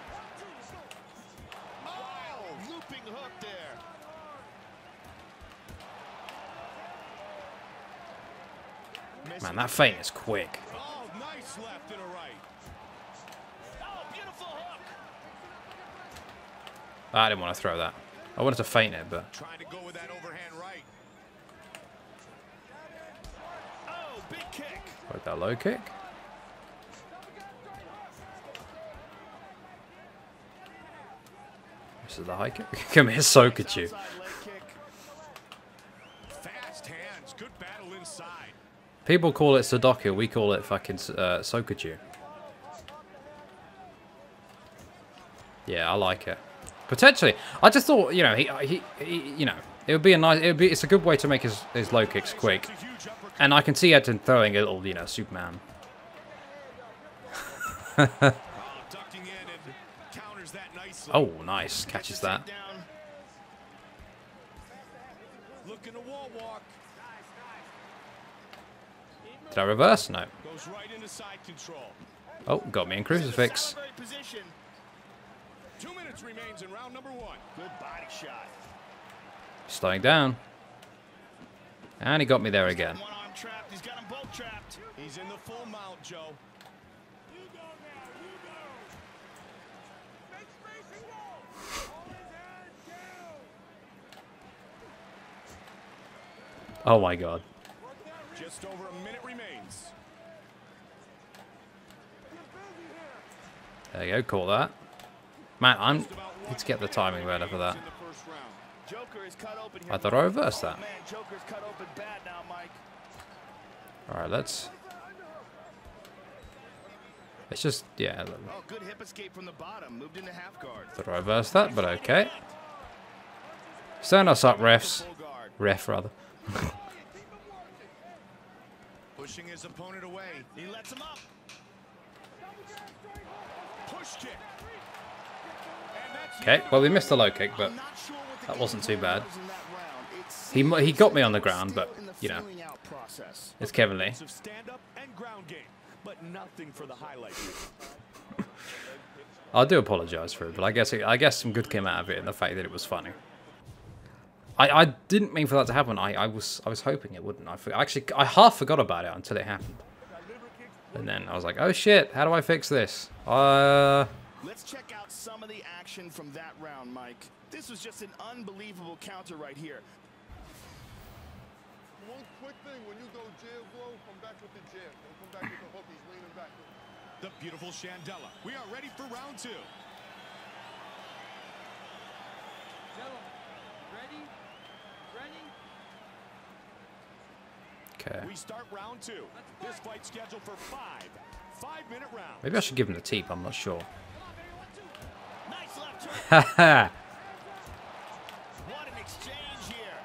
Man, that feint is quick. Oh, nice left and a right. Oh, beautiful hook. I didn't want to throw that. I wanted to feint it, but trying to go with that overhand right. Oh, big kick. Like that low kick. This is the high kick. Come here, so could you. Fast hands, good battle inside. People call it Sudoku, we call it fucking Sokuchu. Yeah, I like it. Potentially, I just thought, you know, you know, it would be a nice, it's a good way to make his low kicks quick. And I can see Edson throwing a little, you know, Superman. Oh, nice, catches that. Looking to wall walk. Did I reverse? No. Oh, got me in crucifix. 2 minutes remains in round number one. Good body shot. Slowing down. And he got me there again. One arm trapped. He's got them both trapped. He's in the full mount, Joe. You go now. You go. Make space and go. Oh my God. Just over a minute remains. There you go, call that. Man, I need to get the timing better for that. I thought I reversed that. Alright, let's... It's just, yeah. Thought I reversed that, but okay. Stand us up, refs. Ref, rather. Pushing his opponent away. He lets him up. Push kick. Okay, well we missed the low kick, but that wasn't too bad. He got me on the ground, but you know, it's Kevin Lee. I do apologize for it, but I guess some good came out of it in the fact that it was funny. I didn't mean for that to happen. I was hoping it wouldn't. I half forgot about it until it happened, and then I was like, oh shit, how do I fix this? Let's check out some of the action from that round, Mike. This was just an unbelievable counter right here. One quick thing: when you go jab low, come back with the jab. Don't come back with the hook. He's leaning back. The beautiful Shandella. We are ready for round two. Ready? Okay. We start round two. This fight's scheduled for five-minute round. Maybe I should give him the teep, I'm not sure. Nice left hook. What an exchange here.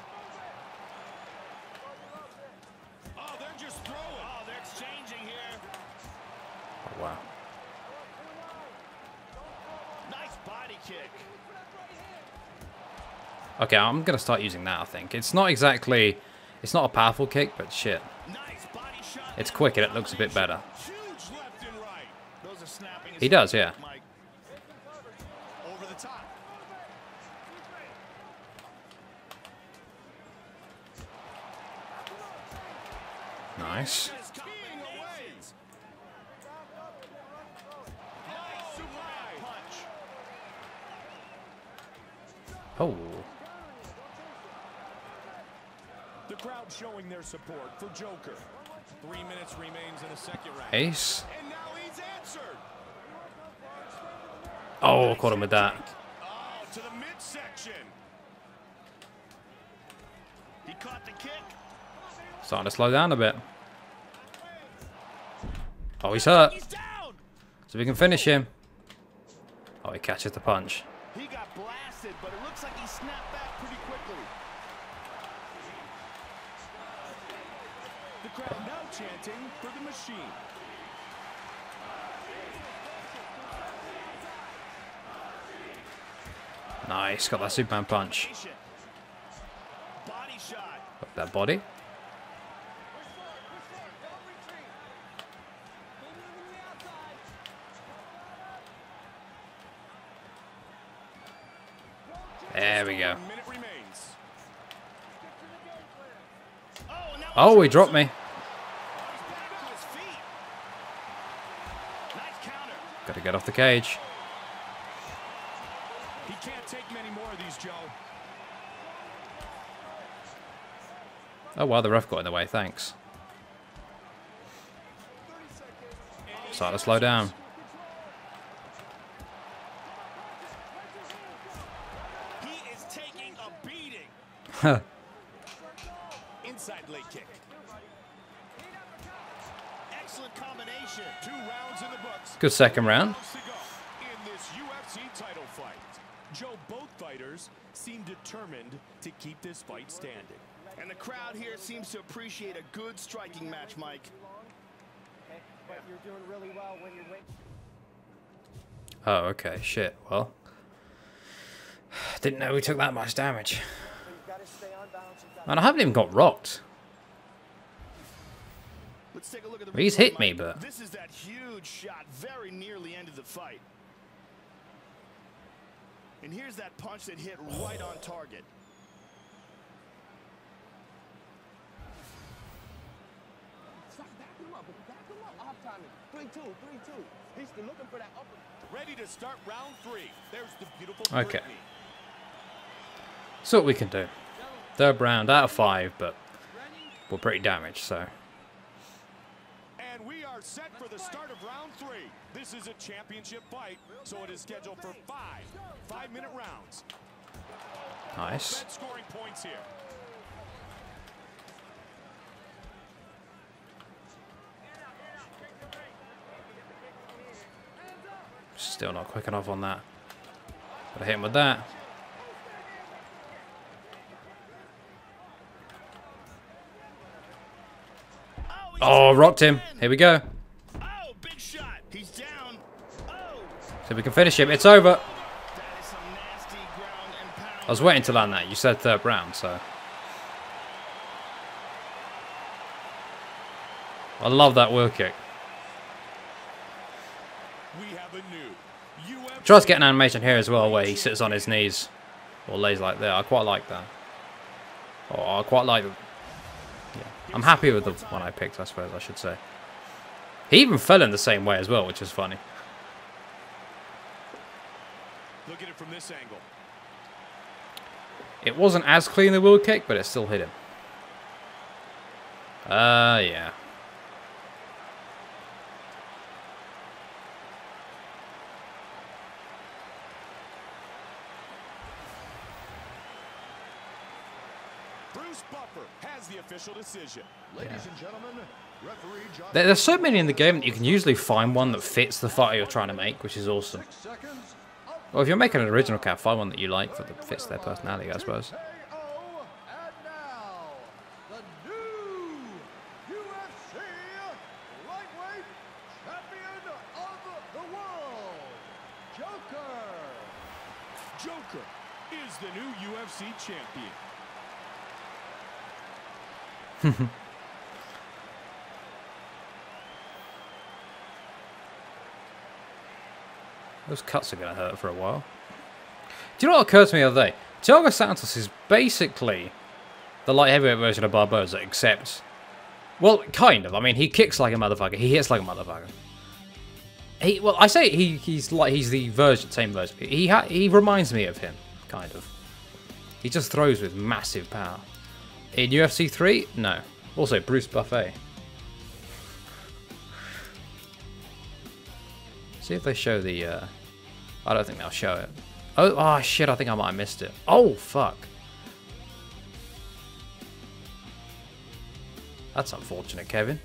Oh, they're just throwing. Oh, they're exchanging here. Oh, wow. Nice body kick. Okay, I'm gonna start using that. I think it's not exactly, it's not a powerful kick, but shit, it's quick and it looks a bit better. He does, yeah. Nice. Oh. The crowd showing their support for Joker. 3 minutes remains in a second round. Ace. And now he's answered. Oh, caught him with that. Oh, to the midsection. He caught the kick. Starting to slow down a bit. Oh, he's hurt. He's down. So we can finish him. Oh, he catches the punch. He got blasted, but it looks like he snapped back pretty quickly. The crowd now chanting for the machine. Nice, got that Superman punch. Body shot. Got that body. There we go. Oh, he dropped me. Got to get off the cage. He can't take many more of these, Joe. Oh, wow, the ref got in the way. Thanks. Start to slow down. He is taking a beating. Inside leg kick. Excellent combination. 2 rounds in the books. Good second round. In this UFC title fight, Joe, both fighters seem determined to keep this fight standing. And the crowd here seems to appreciate a good striking match, Mike. But you're doing really well when you're waiting. Oh, okay. Shit. Well, didn't know we took that much damage. And I haven't even got rocked. Let's take a look at the... He's hit me, but this is that huge shot very nearly ended the fight. And here's that punch that hit right on target. Okay. So what we can do. 3rd round out of 5, but we're pretty damaged, so. And we are set for the start of round 3. This is a championship fight, so it is scheduled for 5 5-minute rounds. Nice. Scoring points here. Still not quick enough on that. Gotta hit him with that. Oh, rocked him. Here we go. Oh, big shot. He's down. Oh. So we can finish him. It's over. I was waiting to land that. You said 3rd round, so. I love that wheel kick. Tries to get an animation here as well where he sits on his knees or lays like there. I quite like that. Oh, I quite like... Yeah, I'm happy with the one I picked, I suppose I should say. He even fell in the same way as well, which is funny. Look at it from this angle. It wasn't as clean the wheel kick, but it still hit him. Yeah. Decision. Ladies and gentlemen, referee John... There's so many in the game that you can usually find one that fits the fight you're trying to make, which is awesome. Well, if you're making an original cap, find one that you like that fits their personality, I suppose. Joker is the new UFC champion. Those cuts are going to hurt for a while. Do you know what occurred to me the other day? Thiago Santos is basically the light heavyweight version of Barboza, except... Well, kind of. I mean, he kicks like a motherfucker. He hits like a motherfucker. He... Well, I say he's like... He's the version, same version. He reminds me of him, kind of. He just throws with massive power. In UFC 3? No. Also, Bruce Buffet. See if they show the... I don't think they'll show it. Oh, shit, I think I might have missed it. Oh, fuck. That's unfortunate, Kevin.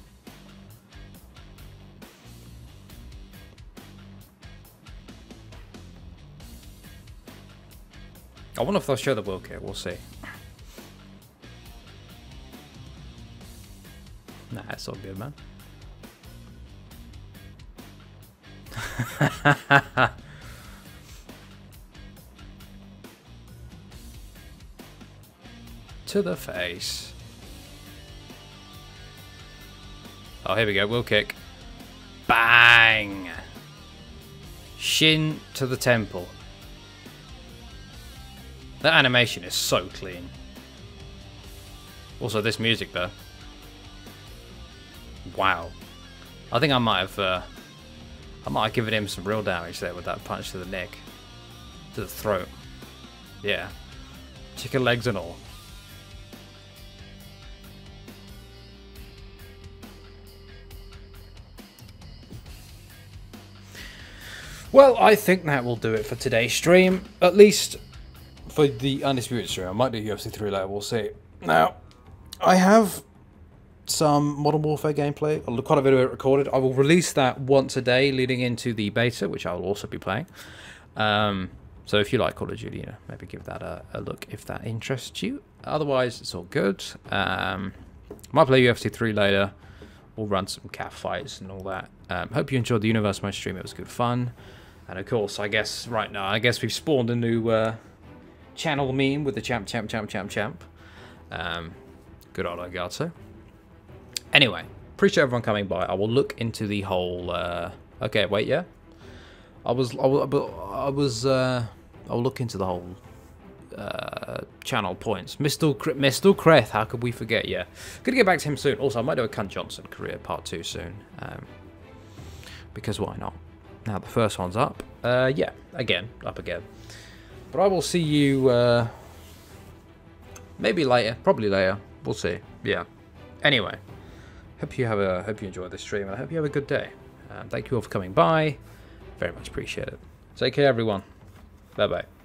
I wonder if they'll show the wheel kick. We'll see. Nah, it's all good, man. To the face. Oh, here we go. Wheel kick. Bang! Shin to the temple. That animation is so clean. Also, this music there. Wow. I think I might have given him some real damage there with that punch to the neck. To the throat. Yeah. Chicken legs and all. Well, I think that will do it for today's stream. At least for the Undisputed stream. I might do UFC 3 later, we'll see. Now, I have some Modern Warfare gameplay. Quite a bit of it recorded. I will release that once a day leading into the beta, which I will also be playing. So if you like Call of Duty, you know, maybe give that a look if that interests you. Otherwise, it's all good. Might play UFC 3 later. We'll run some cat fights and all that. Hope you enjoyed the Universe of my stream. It was good fun. And of course, I guess right now, I guess we've spawned a new channel meme with the champ. Good old Elgato. Anyway, appreciate everyone coming by. I will look into the whole. Okay, wait, yeah. I'll look into the whole channel points. Mr. Kreth, how could we forget? Yeah, gonna get back to him soon. Also, I might do a Cunt Johnson career part 2 soon. Because why not? Now the first one's up. Yeah, up again. But I will see you maybe later, probably later. We'll see. Yeah. Anyway, hope you enjoy this stream, and I hope you have a good day. Thank you all for coming by. Very much appreciate it. Take care, everyone. Bye bye.